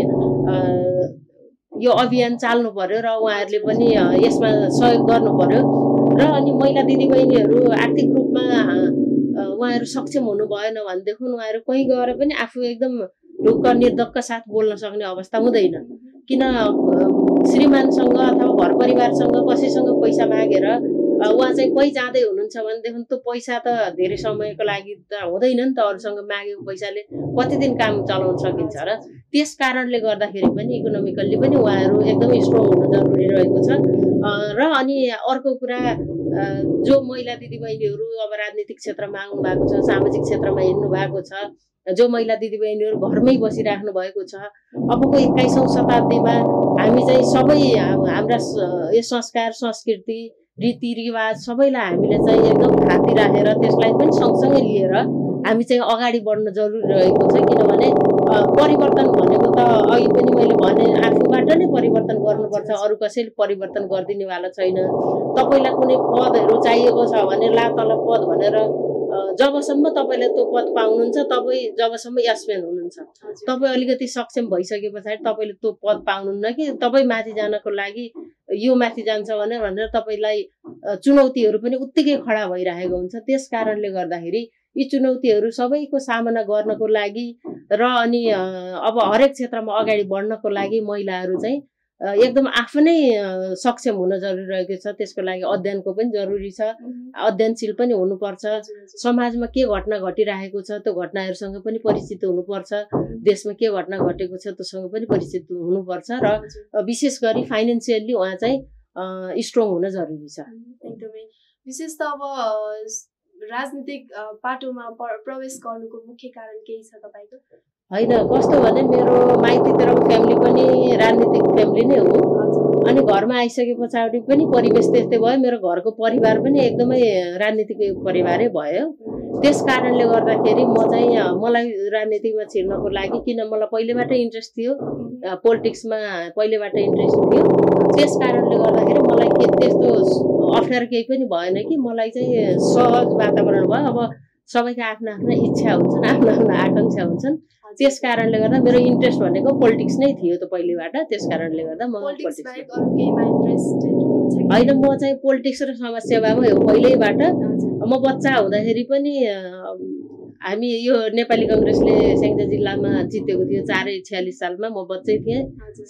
यो अभियान चाल्नु पर्यो र उहाँहरूले पनि यसमा सहयोग गर्नु पर्यो र अनि महिला दिदीबहिनीहरू आर्थिक रूपमा उहाँहरू सक्षम हुनु भएन भनेदेखि उहाँहरू कहीँ गएर पनि आफू एकदम ढुक्क निर्धक्क साथ बोल्न सक्ने अवस्था हुँदैन। किन श्रीमानसँग अथवा घर परिवारसँग कसैसँग पैसा मागेर उहाँ चाहिँ कहीँ जाँदै हुनुहुन्छ भनेदेखि त्यो पैसा त धेरै समयको लागि त हुँदैन नि त, अरूसँग मागेको पैसाले कति दिन काम चलाउन सकिन्छ र त्यस कारणले गर्दाखेरि पनि इकोनोमिकल्ली पनि उहाँहरू एकदमै स्ट्रङ हुनु जरुरी रहेको छ। र अनि अर्को कुरा, जो महिला दिदीबहिनीहरू अब राजनीतिक क्षेत्रमा आउनु भएको छ, सामाजिक क्षेत्रमा हिँड्नु भएको छ, जो महिला दिदीबहिनीहरू घरमै बसिराख्नु भएको छ, अबको 21औं शताब्दीमा हामी चाहिँ सबै हाम्रा यो संस्कार संस्कृति रीतिरिवाज सबैलाई हामीले चाहिँ एकदम खाती राखेर त्यसलाई पनि सँगसँगै लिएर हामी चाहिँ अगाडि बढ्न जरुरी रहेको छ। किनभने परिवर्तन भनेको त अघि पनि मैले भने आफूबाट नै परिवर्तन गर्नुपर्छ, अरू कसैले परिवर्तन गरिदिनेवाला छैन। तपाईलाई कुनै पदहरू चाहिएको छ भने ला तल पद भनेर जबसम्म तपाईले त्यो पद पाउनुहुन्छ, तपाई जबसम्म यसमेन हुनुहुन्छ, तपाई अलिकति सक्षम भइसकेपछि तपाईले त्यो पद पाउनुहुन्न कि तपाई माथि जानको लागि यो माथि जान्छ भनेर तपाईलाई चुनौतीहरू पनि उत्तिकै खडा भइरहेको हुन्छ। त्यस कारणले गर्दाखेरि यी चुनौतीहरू सबैको सामना गर्नको लागि र अनि अब हरेक क्षेत्रमा अगाडि बढ्नको लागि महिलाहरू चाहिँ एकदम आफ्नै सक्षम हुन जरुरी रहेको छ। त्यसको लागि अध्ययनको पनि जरुरी छ, अध्ययनशील पनि हुनुपर्छ, समाजमा के घटना घटिरहेको छ त्यो घटनाहरूसँग पनि परिचित हुनुपर्छ, देशमा के घटना घटेको छ त्योसँग पनि परिचित हुनुपर्छ र विशेष गरी फाइनान्सियल्ली उहाँ चाहिँ स्ट्रङ हुन जरुरी छ। एकदमै विशेष त अब राजनीतिक पाटोमा प्रवेश गर्नुको मुख्य कारण केही छ तपाईको? हैन, कस्तो भने मेरो माइतीतिरको फ्यामिली पनि राजनीतिक फ्यामिली नै हो, अनि घरमा आइसके पछाडि पनि परिवेश त्यस्तै भयो। मेरो घरको परिवार पनि एकदमै राजनीतिक परिवारै भयो। त्यस कारणले गर्दाखेरि म चाहिँ मलाई राजनीतिमा छिर्नको लागि, किन मलाई पहिलेबाट इन्ट्रेस्ट थियो, पोलिटिक्समा पहिलेबाट इन्ट्रेस्ट थियो, त्यस कारणले गर्दाखेरि मलाई त्यस्तो अप्ठ्यारो केही पनि भएन कि मलाई चाहिँ सहज वातावरण भयो। अब सबैको आफ्नो आफ्नो इच्छा हुन्छन् आफ्नो आफ्नो आकांक्षा हुन्छन् त्यसकारणले गर्दा मेरो इन्ट्रेस्ट भनेको पोलिटिक्स नै थियो त पहिलेबाट त्यसकारणले गर्दा म पोलिटिक्स बाहेक अरु केहीमा इन्ट्रेस्टेड हुन्छ हैन म चाहिँ पोलिटिक्स र समाज सेवामा हो पहिलेबाट म बच्चा हुँदाखेरि पनि हामी यो नेपाली कांग्रेसले सेंगजा जिल्लामा जितेको थियो 446 सालमा म बच्चै थिए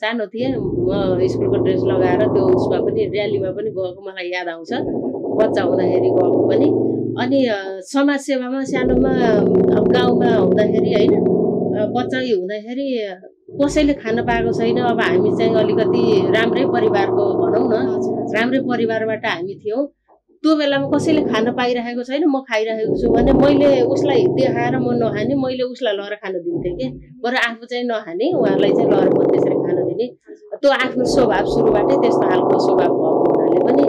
सानो थिए म स्कुलको ड्रेस लगाएर त्यो उसमा पनि रयालीमा पनि गएको मलाई याद आउँछ बच्चा हुँदाखेरि गएको पनि अनि समाज सेवामा सानोमा गाउँमा हुँदाखेरि हैन बच्चाै हुँदाखेरि कसैले खान पाएको छैन अब हामी चाहिँ अलिकति राम्रै परिवारको भनौं न राम्रै परिवारबाट हामी थियौ त्यो बेलामा कसैले खान पाइरहेको छैन म खाइरहेको छु भने मैले उसलाई देखाएर म नहाने मैले उसलाई लहर खान दिन्थे के बरु आफू चाहिँ नहाने उहाँलाई चाहिँ लहर पनि त्यसरी खान दिने त्यो आफ्नो स्वभाव सुरुबाटै त्यस्तो हालको स्वभाव भएको हुनाले पनि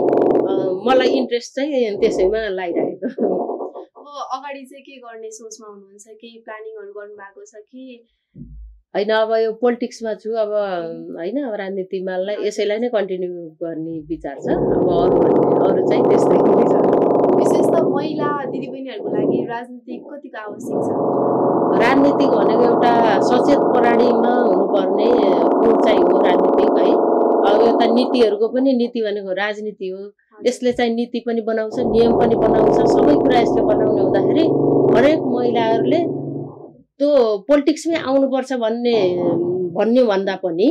मलाई इन्ट्रेस्ट चाहिँ त्यसैमा लागिरहेको अब अगाडि चाहिँ के गर्ने सोचमा हुनुहुन्छ के प्लानिङहरु गर्नु भएको छ कि हैन अब यो पोलिटिक्समा छु अब हैन राजनीतिमा यसैलाई नै कन्टिन्यू गर्ने विचार छ अब अरु चाहिँ त्यस्तै हुन्छ विशेष त महिला दिदीबहिनीहरुको लागि राजनीति कतिको आवश्यक छ राजनीति भनेको एउटा सचेत प्राणीमा हुनुपर्ने गुण चाहिँ हो राजनीति है अब यो त नीतिहरुको पनि नीति भनेको राजनीति हो यसले चाहिँ नीति पनि बनाउँछ नियम पनि बनाउँछ सबै कुरा यसले बनाउने हुँदाखेरि हरेक महिलाहरुले त्यो पोलिटिक्समै आउनुपर्छ भन्ने भन्दा पनि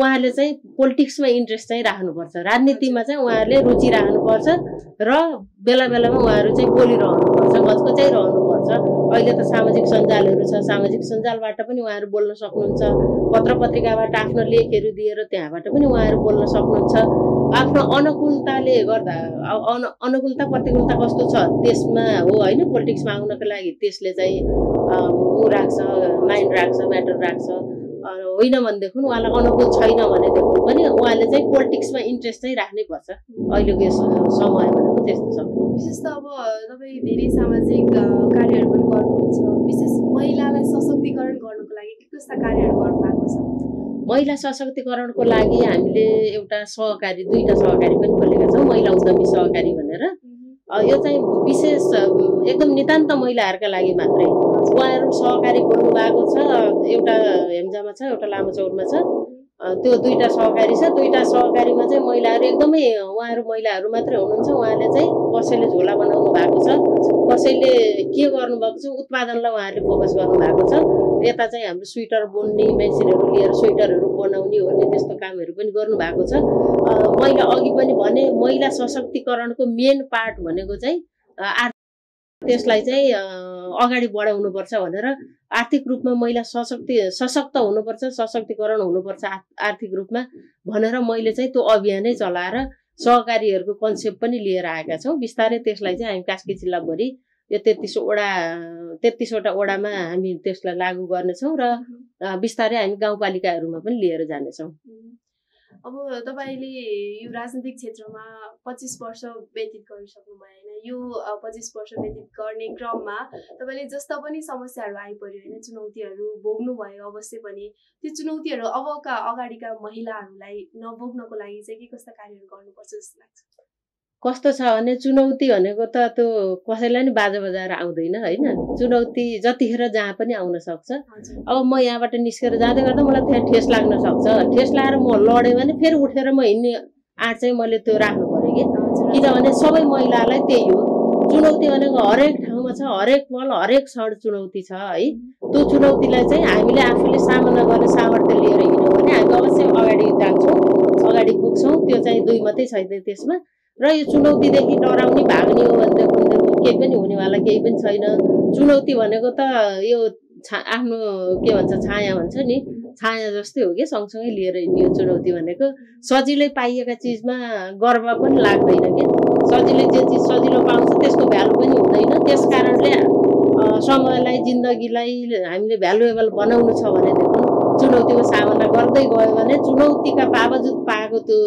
उहाँले चाहिँ पोलिटिक्समा इन्ट्रेस्ट चाहिँ राख्नुपर्छ राजनीतिमा चाहिँ उहाँले रुचि राख्नुपर्छ र बेलाबेलामा उहाँहरु चाहिँ बोलिरहनुपर्छ गजको चाहिँ रहनुपर्छ अहिले त सामाजिक सञ्जालहरु छ सामाजिक सञ्जालबाट पनि उहाँहरु बोल्न सक्नुहुन्छ पत्रपत्रिकाबाट आफ्नो लेखहरु दिएर त्यहाँबाट पनि उहाँहरु बोल्न सक्नुहुन्छ आफ्नो अनुकूलताले गर्दा अनुकूलता प्रतिकूलता कस्तो छ त्यसमा हो हैन पोलिटिक्समा आउनको लागि त्यसले चाहिँ उ राख्छ माइन्ड राख्छ म्याटर राख्छ होइन भने देखुन उहाँलाई अनुकूल छैन भने देखुन पनि उहाँले चाहिँ पोलिटिक्समा इन्ट्रेस्ट चाहिँ राख्नै पर्छ अहिलेको यो समय भनेको त्यस्तो छ विशेष त अब तपाई धेरै सामाजिक कार्यहरु पनि गर्नुहुन्छ विशेष महिलालाई सशक्तिकरण गर्नको लागि के कस्ता कार्यहरु गर्नु भएको छ महिला सशक्तिकरणको लागि हामीले एउटा सहकारी दुईटा सहकारी पनि खोलेका छौं महिला उद्यमी सहकारी भनेर यो चाहिँ विशेष एकदम नितान्त महिलाहरुका लागि मात्रै उहाँहरु सहकारी खोल्नु भएको छ एउटा हेमजामा छ एउटा लामाचौरमा छ त्यो दुईटा सहकारी छ दुईटा सहकारीमा चाहिँ महिलाहरु एकदमै उहाँहरु महिलाहरु मात्रै हुनुहुन्छ उहाँले चाहिँ कसैले झोला बनाउनु भएको छ कसैले के गर्नु भएको छ उत्पादनलाई उहाँहरुले फोकस गर्नु भएको छ यता चाहिँ हाम्रो स्वेटर बुन्ने मेसिनहरु लिएर स्वेटरहरु बनाउने ओर्ने त्यस्तो कामहरु पनि गर्नु भएको छ मैले अघि पनि भने महिला सशक्तिकरणको मेन पार्ट भनेको चाहिँ त्यसलाई चाहिँ अगाडि बढाउनु पर्छ भनेर आर्थिक रूपमा महिला सशक्त हुनुपर्छ सशक्तिकरण हुनुपर्छ आर्थिक रूपमा भनेर मैले चाहिँ त्यो अभियानै चलाएर सहकारीहरुको कन्सेप्ट पनि लिएर आएका छौं बिस्तारै त्यसलाई चाहिँ हामी कास्की जिल्ला भरि यो 33 वटा ओडामा हामी त्यसलाई लागू गर्ने छौं र बिस्तारै हामी गाउँपालिकाहरुमा पनि लिएर जाने छौं अब तपाईले यो राजनीतिक क्षेत्रमा 25 वर्ष व्यतीत गरिसक्नु भयो हैन यो 25 वर्ष व्यतीत गर्ने क्रममा तपाईले जस्ता पनि समस्याहरु आइपर्यो हैन चुनौतीहरु भोग्नु भयो अवश्य पनि त्यो चुनौतीहरु अबका अगाडिका महिलाहरुलाई नभोग्नको लागि चाहिँ के कस्ता कार्यहरु गर्नुपर्छ जस्तो लाग्छ कस्तो छ भने चुनौती भनेको त त्यो कसैलाई नि बाजा बजाएर आउँदैन हैन चुनौती जतिखेर जहाँ पनि आउन सक्छ अब म यहाँबाट निस्केर जाँदै गर्दा मलाई त्यहाँ ठेस लाग्न सक्छ ठेस लाएर म लडे भने फेरि उठेर म हिन्ने आँट चाहिँ मैले त्यो राख्नु पर्यो के किनभने सबै महिलालाई त्यही हो चुनौती भनेको हरेक ठाउँमा छ हरेक पल हरेक क्षण चुनौती छ है त्यो चुनौतीलाई चाहिँ हामीले आफूले सामना गर्ने सामर्थ्य लिएर हिँड्यौ भने हामी अवश्य अगाडि जान्छौँ अगाडि पुग्छौँ त्यो चाहिँ दुई मात्रै छैन त्यसमा र यो चुनौतीदेखि डराउने भाग्ने हो भन्दैको केही पनि हुनेवाला केही पनि छैन चुनौती भनेको त यो आफ्नो के भन्छ छाया भन्छ नि छाया जस्तै हो के सँगसँगै लिएर हिँड्ने चुनौती भनेको सजिलै पाइएका चीजमा गर्व पनि लाग्दैन के सजिलै जे चीज सजिलो पाउँछ त्यसको भ्यालु पनि हुँदैन त्यसकारणले समयलाई जिन्दगीलाई हामीले भ्यालुएबल बनाउनु छ भने चुनौतीको सामना गर्दै गयो भने चुनौतीका बावजुद पाएको त्यो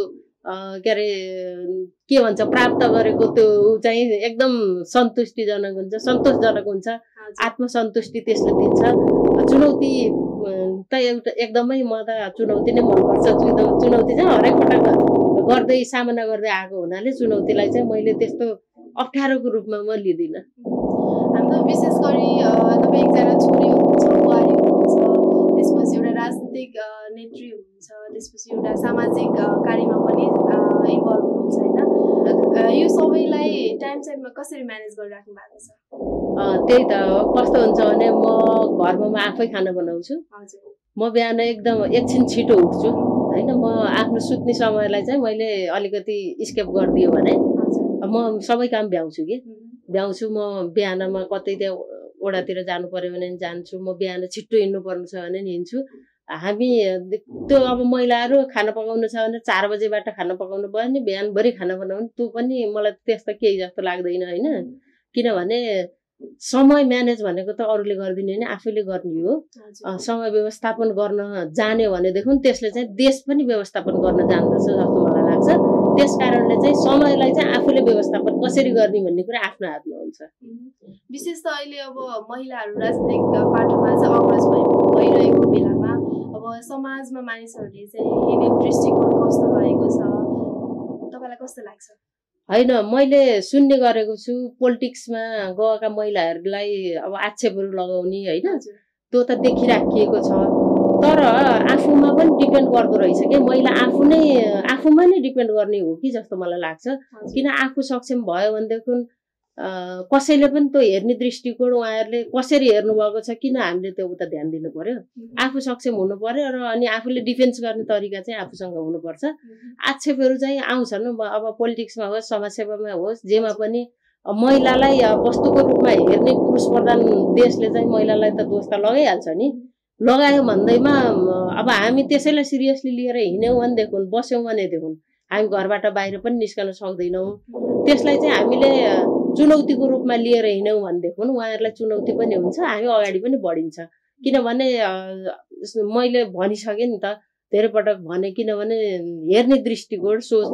के भन्छ प्राप्त गरेको त्यो चाहिँ एकदम सन्तुष्टिजनक हुन्छ सन्तोषजनक हुन्छ आत्मसन्तुष्टि त्यसले दिन्छ चुनौती त एकदमै म त चुनौती नै मन पर्छ चुनौती चाहिँ हरेक पटक गर्दै सामना गर्दै आएको हुनाले चुनौतीलाई चाहिँ मैले त्यस्तो अप्ठ्यारोको रूपमा म लिदिन समय म्यानेज भनेको त अरूले गर्दिने हैन आफैले गर्ने हो समय व्यवस्थापन गर्न जाने भने देखौं त्यसले चाहिँ देश पनि व्यवस्थापन गर्न जान्दछ जस्तो मलाई लाग्छ त्यसकारणले चाहिँ समयलाई चाहिँ आफूले व्यवस्थापन कसरी गर्ने भन्ने कुरा आफ्नो हातमा हुन्छ विशेष त अहिले अब महिलाहरु राजनीतिक पाटोमा चाहिँ अग्रज भइरहेको बेलामा अब समाजमा मानिसहरुले चाहिँ हेने दृष्टिकोण कस्तो रहेको छ तपाईलाई कस्तो लाग्छ हैन मैले सुन्ने गरेको छु पोलिटिक्समा गएका महिलाहरुलाई अब आक्षेपहरु लगाउने हैन त्यो त देखिराखिएको छ तर आफुमा पनि डिपेन्ड गर्दो रहेछ के महिला आफुमा नै डिपेन्ड गर्ने हो कि जस्तो मलाई लाग्छ किन आफु सक्षम भयो भनेदेखि कसैले पनि त्यो हेर्ने दृष्टिकोण उहाँहरुले कसरी हेर्नु भएको छ किन हामीले त्यो उता ध्यान दिनु पर्यो आफु सक्षम हुनु पर्यो र अनि आफुले डिफेन्स गर्ने तरिका चाहिँ आफुसँग हुनु पर्छ आक्षेपहरु चाहिँ आउँछन् अब पोलिटिक्समा होस् समाजसेवामा होस् जेमा पनि महिलालाई वस्तुको रूपमा हेर्ने पुरुष प्रधान देशले चाहिँ महिलालाई त दोष त लगाइहाल्छ नि लगायो भन्दैमा अब हामी त्यसैलाई सिरियसली लिएर हिनेउ भने देखौं बस्यौ भने देखौं हामी घरबाट बाहिर पनि निस्कन सक्दैनौ त्यसलाई चाहिँ हामीले चुनौतीको रूपमा लिएर हिनेउ भने देखौं उहाँहरुलाई चुनौती पनि हुन्छ हामी अगाडि पनि बढिन्छ किनभने मैले भनिसके नि त धेरै पटक भने किनभने हेर्ने दृष्टिकोण सोच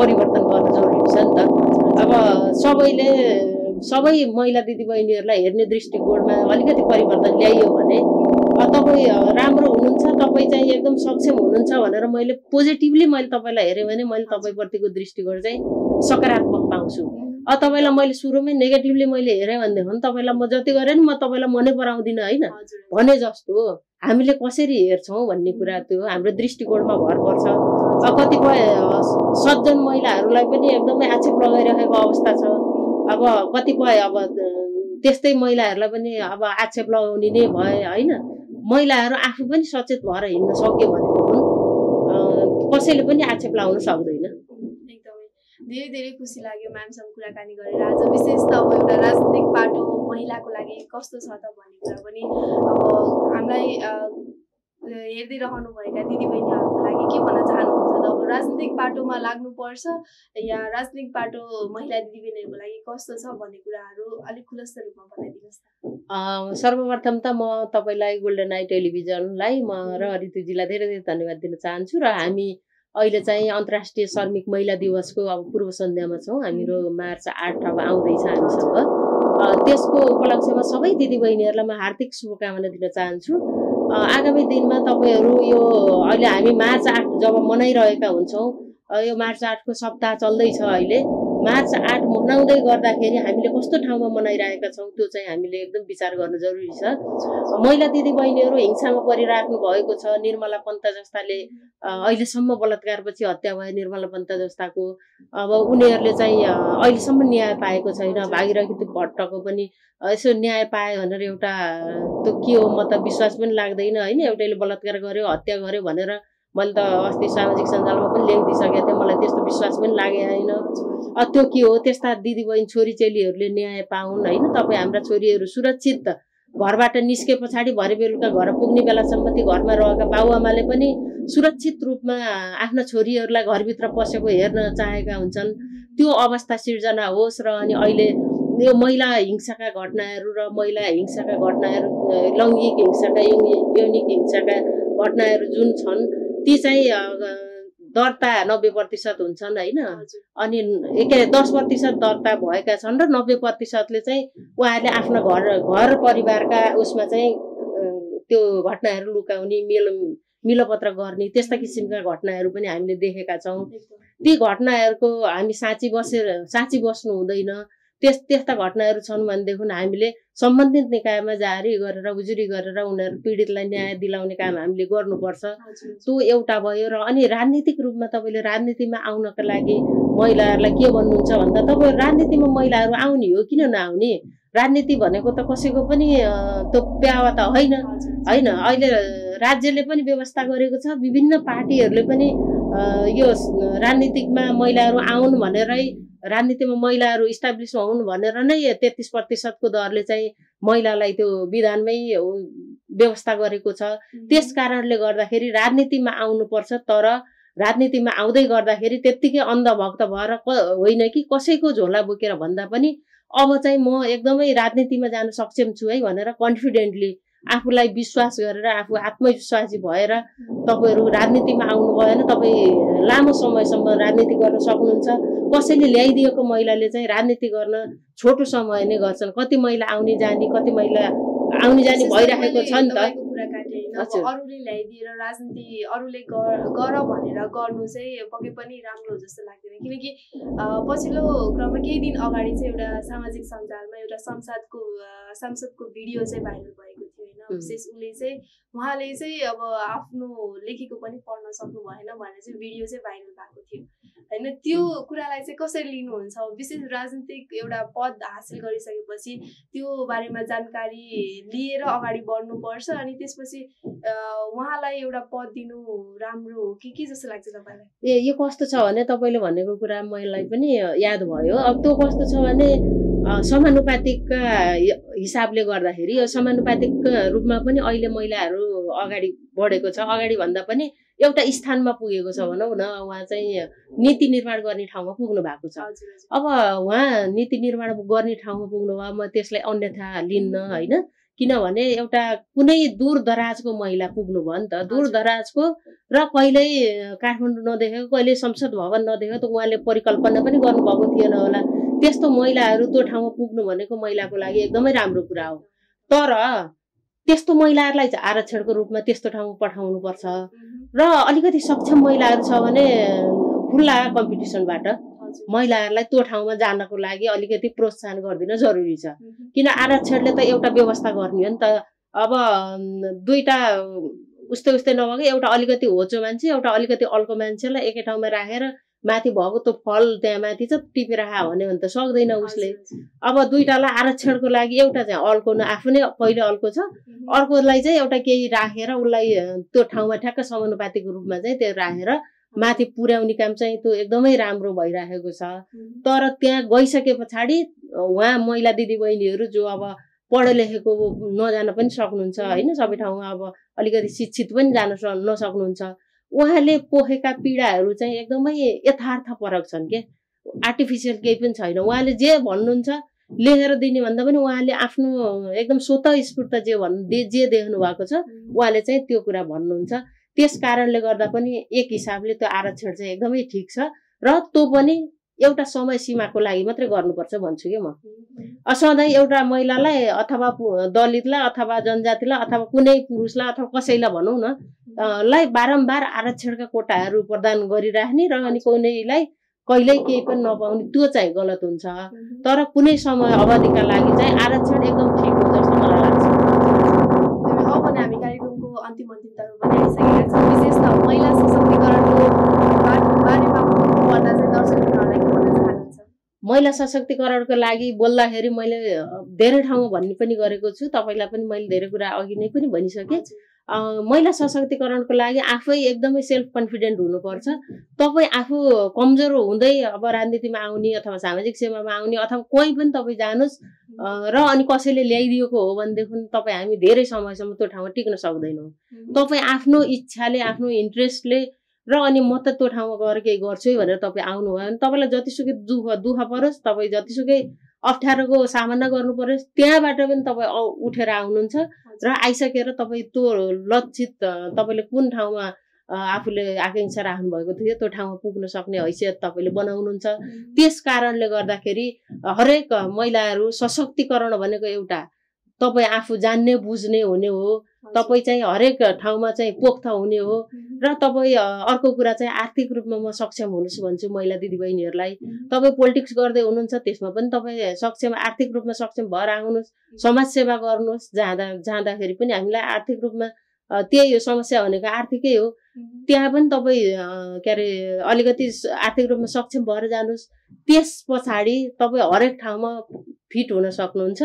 परिवर्तन गर्न जरुरी छ नि त अब सबैले सबै महिला दिदीबहिनीहरुलाई हेर्ने दृष्टिकोणमा अलिकति परिवर्तन ल्याइयो भने तपाई राम्रो हुनुहुन्छ तपाई चाहिँ एकदम सक्षम हुनुहुन्छ भनेर मैले पोजिटिभली मैले तपाईलाई हेरे भने मैले तपाईप्रतिको दृष्टिकोण चाहिँ सकारात्मक पाउँछु अ तपाईलाई मैले सुरुमै नेगेटिभली मैले हेरे भन्दै हो तपाईलाई म जति गरे नि म तपाईलाई मनै पराउँदिन हैन भने जस्तो हामीले कसरी हेर्छौं भन्ने कुरा त्यो हाम्रो दृष्टिकोणमा भर पर्छ कतिपय सज्जन महिलाहरुलाई पनि एकदमै आक्षेप लगाइरहेको अवस्था छ अब कतिपय अब त्यस्तै महिलाहरुलाई पनि अब आक्षेप लगाउने नै भए हैन महिलाहरु आफु पनि सचेत भएर हिन्न सक्यो भने कसैले पनि आक्षेप लाउन सक्दैन एकदमै धेरै धेरै खुसी लाग्यो म्यामसँग कुराकानी गरेर आज विशेष त अब एउटा राजनीतिक पाटो महिलाको लागि कस्तो छ त भन्ने कुरा पनि अब हामीलाई हेर्दै रहनु भएका दिदीबहिनीहरुको लागि के भन्न चाहनुहुन्छ त अब राजनीतिक पाटोमा लाग्नु पर्छ या राजनीतिक पाटो महिला दिदीबहिनीहरुको लागि कस्तो छ भन्ने कुराहरु अलि खुलस्त रूपमा बताइदिनुस् सर्वप्रथम त म तपाईलाई गोल्डन आई टेलिभिजनलाई म र रितुजीलाई धेरै-धेरै धन्यवाद दिन चाहन्छु र हामी अहिले चाहिँ अन्तर्राष्ट्रिय श्रमिक महिला दिवसको अब पूर्व सन्ध्यामा छौं हाम्रो मार्च 8 अब आउँदै छ हामीसँग त्यसको उपलक्ष्यमा सबै दिदीबहिनीहरुलाई म हार्दिक शुभकामना दिन चाहन्छु आगामी दिनमा तपाईहरु यो अहिले हामी मार्च 8 जब मनाइरहेका हुन्छौं यो मार्च 8 को सप्ताह चल्दै छ अहिले मार्च 8 मनाउँदै गर्दाखेरि हामीले कस्तो ठाउँमा मनाइरहेका छौं त्यो चाहिँ हामीले एकदम विचार गर्न जरुरी छ महिला दिदीबहिनीहरु हिंसामा परिराख्नु भएको छ निर्मला पन्त जस्ताले अहिले सम्म बलात्कारपछि हत्या भए निर्मला पन्त जस्ताको अब उनीहरुले चाहिँ अहिले सम्म न्याय पाएको छैन भागिरथी भट्टको पनि यसो न्याय पाए भनेर एउटा त्यो के हो म त विश्वास पनि लाग्दैन हैन एउटाले बलात्कार गर्यो हत्या गर्यो भनेर मैले त अस्ति सामाजिक सञ्जालमा पनि लेख दिइसकेको थिएँ मलाई त्यस्तो विश्वास पनि लागे हैन त्यो के हो त्यस्ता दिदीबहिनी छोरी चेलीहरुले न्याय पाउन हैन तपाई हाम्रा छोरीहरु सुरक्षित घरबाट निस्के पछाडी भरे बेलुका घर पुग्ने बेलासम्म ती घरमा रहेका बाबुआमाले पनि सुरक्षित रूपमा आफ्ना छोरीहरुलाई घरभित्र पसेको हेर्न चाहेका हुन्छन् त्यो अवस्था सिर्जना होस् र अनि अहिले यो महिला हिंसाका घटनाहरु लैंगिक हिंसाका यौनिक हिंसाका घटनाहरु जुन छन् ती चाहिँ दर्ता 90% हुन्छन् हैन अनि 10% दर्ता भएका छन् र 90% ले चाहिँ उहाँहरुले आफ्नो घर परिवारका उसमा चाहिँ त्यो घटनाहरु लुकाउने मिलपत्र गर्ने त्यस्ता किसिमका घटनाहरु पनि हामीले देखेका छौं ती घटनाहरुको हामी साँची बस्नु हुँदैन त्यस्ता घटनाहरु छन् भने देखुन हामीले सम्बन्धित निकायमा जारी गरेर उजुरी गरेर उनीहरु पीडितलाई न्याय दिलाउने काम हामीले गर्नुपर्छ त्यो एउटा भयो र अनि राजनीतिक रूपमा तपाईले राजनीतिमा आउनका लागि महिलाहरुलाई के भन्नुहुन्छ भन्दा तपाई राजनीतिमा महिलाहरु आउने हो किन नआउने राजनीति भनेको त कसैको पनि तोप्यावा त हैन हैन अहिले राज्यले पनि व्यवस्था गरेको छ विभिन्न पार्टीहरुले पनि यो राजनीतिकमा महिलाहरु आउन भनेरै राजनीतिमा महिलाहरु इस्टाब्लिश हुन भनेर नै 33% को दरले चाहिँ महिलालाई त्यो विधानमै व्यवस्था गरेको छ त्यसकारणले गर्दाखेरि राजनीतिमा आउनु पर्छ तर राजनीतिमा आउँदै गर्दाखेरि त्यतिकै अन्धभक्त भएर होइन कि कसैको झोला बोकेर भन्दा पनि अब चाहिँ म एकदमै राजनीतिमा जान सक्षम छु है भनेर कन्फिडेन्टली आफुलाई विश्वास गरेर आफु आत्मविश्वासी भएर तपाईहरु राजनीतिमा आउनु भएन तपाई लामो समयसम्म राजनीति गर्न सक्नुहुन्छ कसैले ल्याइदिएको महिलाले चाहिँ राजनीति गर्न छोटो समय नै गर्छन् कति महिला आउने जाने कति महिला आउने जाने भइराखेको छ नि त अरूले ल्याइदिएर राजनीति अरूले गर भनेर गर्नु चाहिँ पक्कै पनि राम्रो जस्तो लाग्दैन किनकि पछिल्लो क्रममा केही दिन अगाडि चाहिँ एउटा सामाजिक सञ्जालमा एउटा संसदको भिडियो चाहिँ भाइरल भएको थियो विशेष उले चाहिँ उहाँले चाहिँ अब आफ्नो लेखेको पनि पढ्न सक्नु भएन भनेर चाहिँ भिडियो चाहिँ भाइरल भएको थियो हैन त्यो कुरालाई चाहिँ कसरी लिनुहुन्छ विशेष राजनीतिक एउटा पद हासिल गरिसकेपछि त्यो बारेमा जानकारी लिएर अगाडि बढ्नु पर्छ अनि त्यसपछि उहाँलाई एउटा पद दिनु राम्रो हो कि के जस्तो लाग्छ तपाईलाई ए यो कस्तो छ भने तपाईले भनेको कुरा मलाई पनि याद भयो अब त्यो कस्तो छ भने समानुपातिक हिसाबले गर्दाखेरि यो समानुपातिक रूपमा पनि अहिले महिलाहरु अगाडि बढेको छ अगाडि भन्दा पनि एउटा स्थानमा पुगेको छ भनौं न उहाँ चाहिँ नीति निर्माण गर्ने ठाउँमा पुग्नु भएको छ अब उहाँ नीति निर्माण गर्ने ठाउँमा पुग्नु भए म त्यसलाई अन्यथा लिन्न हैन किनभने एउटा कुनै दूरदराजको महिला पुग्नु भयो नि त दूरदराजको र कहिल्यै काठमाडौँ नदेखेको कहिल्यै संसद भवन नदेखेको त उहाँले परिकल्पना पनि गर्नु भएको थिएन होला त्यस्तो महिलाहरु त्यो ठाउँमा पुग्नु भनेको महिलाको लागि एकदमै राम्रो कुरा हो तर त्यस्तो महिलाहरुलाई आरक्षणको रूपमा त्यस्तो ठाउँमा पठाउनु पर्छ र अलिकति सक्षम महिलाहरु छ भने खुला कम्पिटिसनबाट महिलाहरुलाई त्यो ठाउँमा जानको लागि अलिकति प्रोत्साहन गरिदिन जरुरी छ किन आरक्षणले त एउटा व्यवस्था गर्ने हो नि त अब दुईटा उस्तै नभएको एउटा अलिकति होचो मान्छे एउटा अलिकति अल्को मान्छेलाई एकै ठाउँमा राखेर माथि भएको त फल त्यहाँ माथि छ टिपिराखा भन्ने भने त सक्दैन उसले अब दुईटालाई आरक्षणको लागि एउटा चाहिँ अल्को न आफु नै पहिले अल्को छ अर्कोलाई चाहिँ एउटा केही राखेर उलाई त्यो ठाउँमा ठ्याक्क समानुपातिको रूपमा चाहिँ त्यो राखेर माथि पुर्याउने काम चाहिँ त्यो एकदमै राम्रो भइराखेको छ तर त्यहाँ गइसकेपछि उहाँ महिला दिदीबहिनीहरु जो अब पढे लेखेको नजान पनि सक्नुहुन्छ हैन सबै ठाउँमा अब अलिकति शिक्षित पनि जान नसक्नुहुन्छ उहाँले पोखेका पीडाहरु चाहिँ एकदमै यथार्थपरक छन् के आर्टिफिशियल केही पनि छैन उहाँले जे भन्नुहुन्छ लेखेर दिने भन्दा पनि उहाँले आफ्नो एकदम स्वतःस्फूर्त जे देख्नु भएको छ उहाँले चाहिँ त्यो कुरा भन्नुहुन्छ त्यसकारणले गर्दा पनि एक हिसाबले त्यो आरक्षण चाहिँ एकदमै ठीक छ र त्यो पनि एउटा समय सीमाको लागि मात्र गर्नुपर्छ भन्छु के म सधैं एउटा महिलालाई अथवा दलितलाई अथवा जनजातिलाई अथवा कुनै पुरुषलाई अथवा कसैलाई भनौं न लाई बारम्बार आरक्षणका कोटाहरु प्रदान गरिराख्ने र अनि कुनैलाई कहिल्यै केही पनि नपाउने त्यो चाहिँ गलत हुन्छ तर कुनै समय अवधिका लागि चाहिँ आरक्षण एकदम ठीक हो जस्तो मलाई लाग्छ अब भने हामी कार्यक्रमको अन्तिम तर्फ गइसकेका छौं विशेष त महिला सशक्तिकरणको बारेमा भन्दा चाहिँ दर्शकहरुलाई के भन्न चाहनुहुन्छ महिला सशक्तिकरणको लागि बोल्दाखेरि मैले धेरै ठाउँमा भन्ने पनि गरेको छु तपाईलाई पनि मैले धेरै कुरा अघि नै पनि भनिसके महिला सशक्तिकरणको लागि आफै एकदमै सेल्फ कन्फिडेन्ट हुनुपर्छ तपाई आफू कमजोर हुँदै अब राजनीतिमा आउने अथवा सामाजिक सेवामा आउने अथवा कुनै पनि तपाई जानुस् र अनि कसैले ल्याइदिएको हो भने देखुन तपाई हामी धेरै समयसम्म त्यो ठाउँमा टिक्न सक्दैनौं तपाई आफ्नो इच्छाले आफ्नो इन्ट्रेस्टले र अनि म त त्यो ठाउँमा गएर के गर्छु भनेर तपाई आउनु हो भने तपाईलाई जतिसुकै दुःख परोस् तपाई जतिसुकै अप्ठ्यारोको सामना गर्नु पर्यो त्यहाँबाट पनि तपाई उठेर आउनुहुन्छ र आइसकेर तपाई त्यो लक्षित तपाईले कुन ठाउँमा आफूले आकांक्षा राख्नु भएको थियो त्यो ठाउँमा पुग्न सक्ने हैसियत तपाईले बनाउनुहुन्छ त्यसकारणले गर्दाखेरि हरेक महिलाहरु सशक्तिकरण भनेको एउटा तपाई आफू जान्ने बुझ्ने हुने हो तपाईं चाहिँ हरेक ठाउँमा चाहिँ पोख्त हुने हो र तपाई अर्को कुरा चाहिँ आर्थिक रूपमा म सक्षम हुनुस् भन्छु महिला दिदीबहिनीहरुलाई तपाई पोलिटिक्स गर्दै हुनुहुन्छ त्यसमा पनि तपाई सक्षम आर्थिक रूपमा सक्षम भएर आउनुस् समाज सेवा गर्नुस् जाँदाखेरि पनि हामीलाई आर्थिक रूपमा त्यही समस्या भनेको आर्थिकै हो त्यहाँ पनि तपाई केरे अलिकति आर्थिक रूपमा सक्षम भएर जानुस् त्यसपछि तपाई हरेक ठाउँमा फिट हुन सक्नुहुन्छ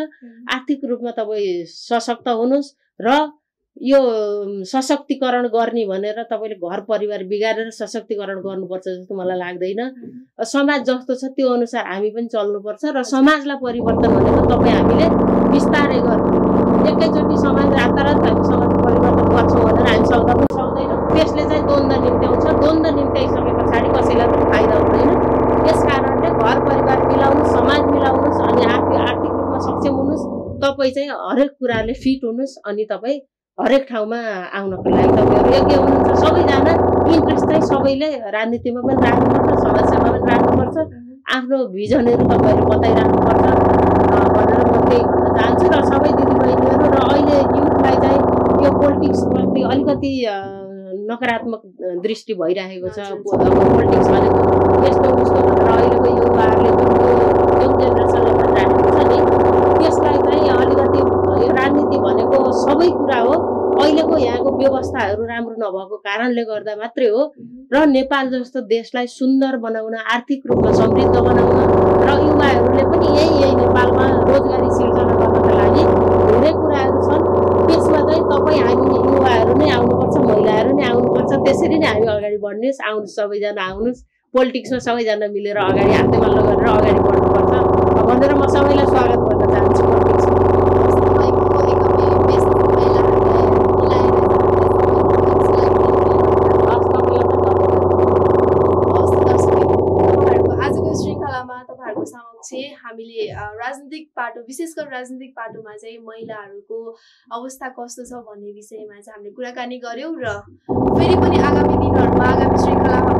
आर्थिक रूपमा तपाई सशक्त हुनुस् र यो सशक्तिकरण गर्ने भनेर तपाईले घर परिवार बिगारेर सशक्तिकरण गर्नुपर्छ जस्तो मलाई लाग्दैन समाज जस्तो छ त्यो अनुसार हामी पनि चल्नुपर्छ र समाजलाई परिवर्तन भनेको तपाई हामीले विस्तारै गर्ने एकैचोटी समाज रातारात हामी समाज परिवर्तन गर्छौं भनेर हामी सल्लाह पनि सक्दैनौं त्यसले चाहिँ द्वन्द निम्त्याउँछ द्वन्द निम्त्याइसकेपछि कसैलाई पनि फाइदा हुँदैन त्यसकारणले घर परिवार मिलाउनु समाज मिलाउनु अनि आफै आर्थिक रूपमा सक्षम हुनुस् तपाई चाहिँ हरेक कुराले फिट हुनुस् अनि तपाई हरेक ठाउँमा आउनको लागि तपाईहरु योग्य हुनुहुन्छ सबैजना इन्ट्रेस्ट चाहिँ सबैले राजनीतिमा पनि राख्नुपर्छ समाजसेवामा पनि राख्नुपर्छ आफ्नो भिजनहरु तपाईहरु बताइराख्नुपर्छ भनेर म त्यही भन्न चाहन्छु र सबै दिदीबहिनीहरु र अहिले युथलाई चाहिँ यो पोलिटिक्स प्रति अलिकति नकारात्मक दृष्टि भइरहेको छ पोलिटिक्स भनेको यस्तो उस्तो भनेर अहिलेको युवाहरुले जुन जेनेरेसनले भनिरहेको छ नि त्यसलाई चाहिँ अलिकति राजनीति भनेको सबै कुरा हो अहिलेको यहाँको व्यवस्थाहरु राम्रो नभएको कारणले गर्दा मात्रै हो र नेपाल जस्तो देशलाई सुन्दर बनाउन आर्थिक रूपमा समृद्ध बनाउन र युवाहरुले पनि यही नेपालमा रोजगारी सिर्जना गर्नका लागि धेरै कुराहरु छन् त्यसमा चाहिँ तपाई हामी युवाहरु नै आउनुपर्छ महिलाहरु नै आउनुपर्छ त्यसरी नै हामी अगाडि बढ्नेस आउनु सबैजना आउनुस् पोलिटिक्समा सबैजना मिलेर अगाडि हातै बल गरेर अगाडि बढ्नुपर्छ भनेर म सबैलाई स्वागत गर्न चाहन्छु हामीले राजनीतिक पाटो विशेष गरी राजनीतिक पाटोमा चाहिँ महिलाहरुको अवस्था कस्तो छ भन्ने विषयमा चाहिँ हामीले कुराकानी गर्यौं र फेरि पनि आगामी दिनहरुमा आगामी श्रृंखलामा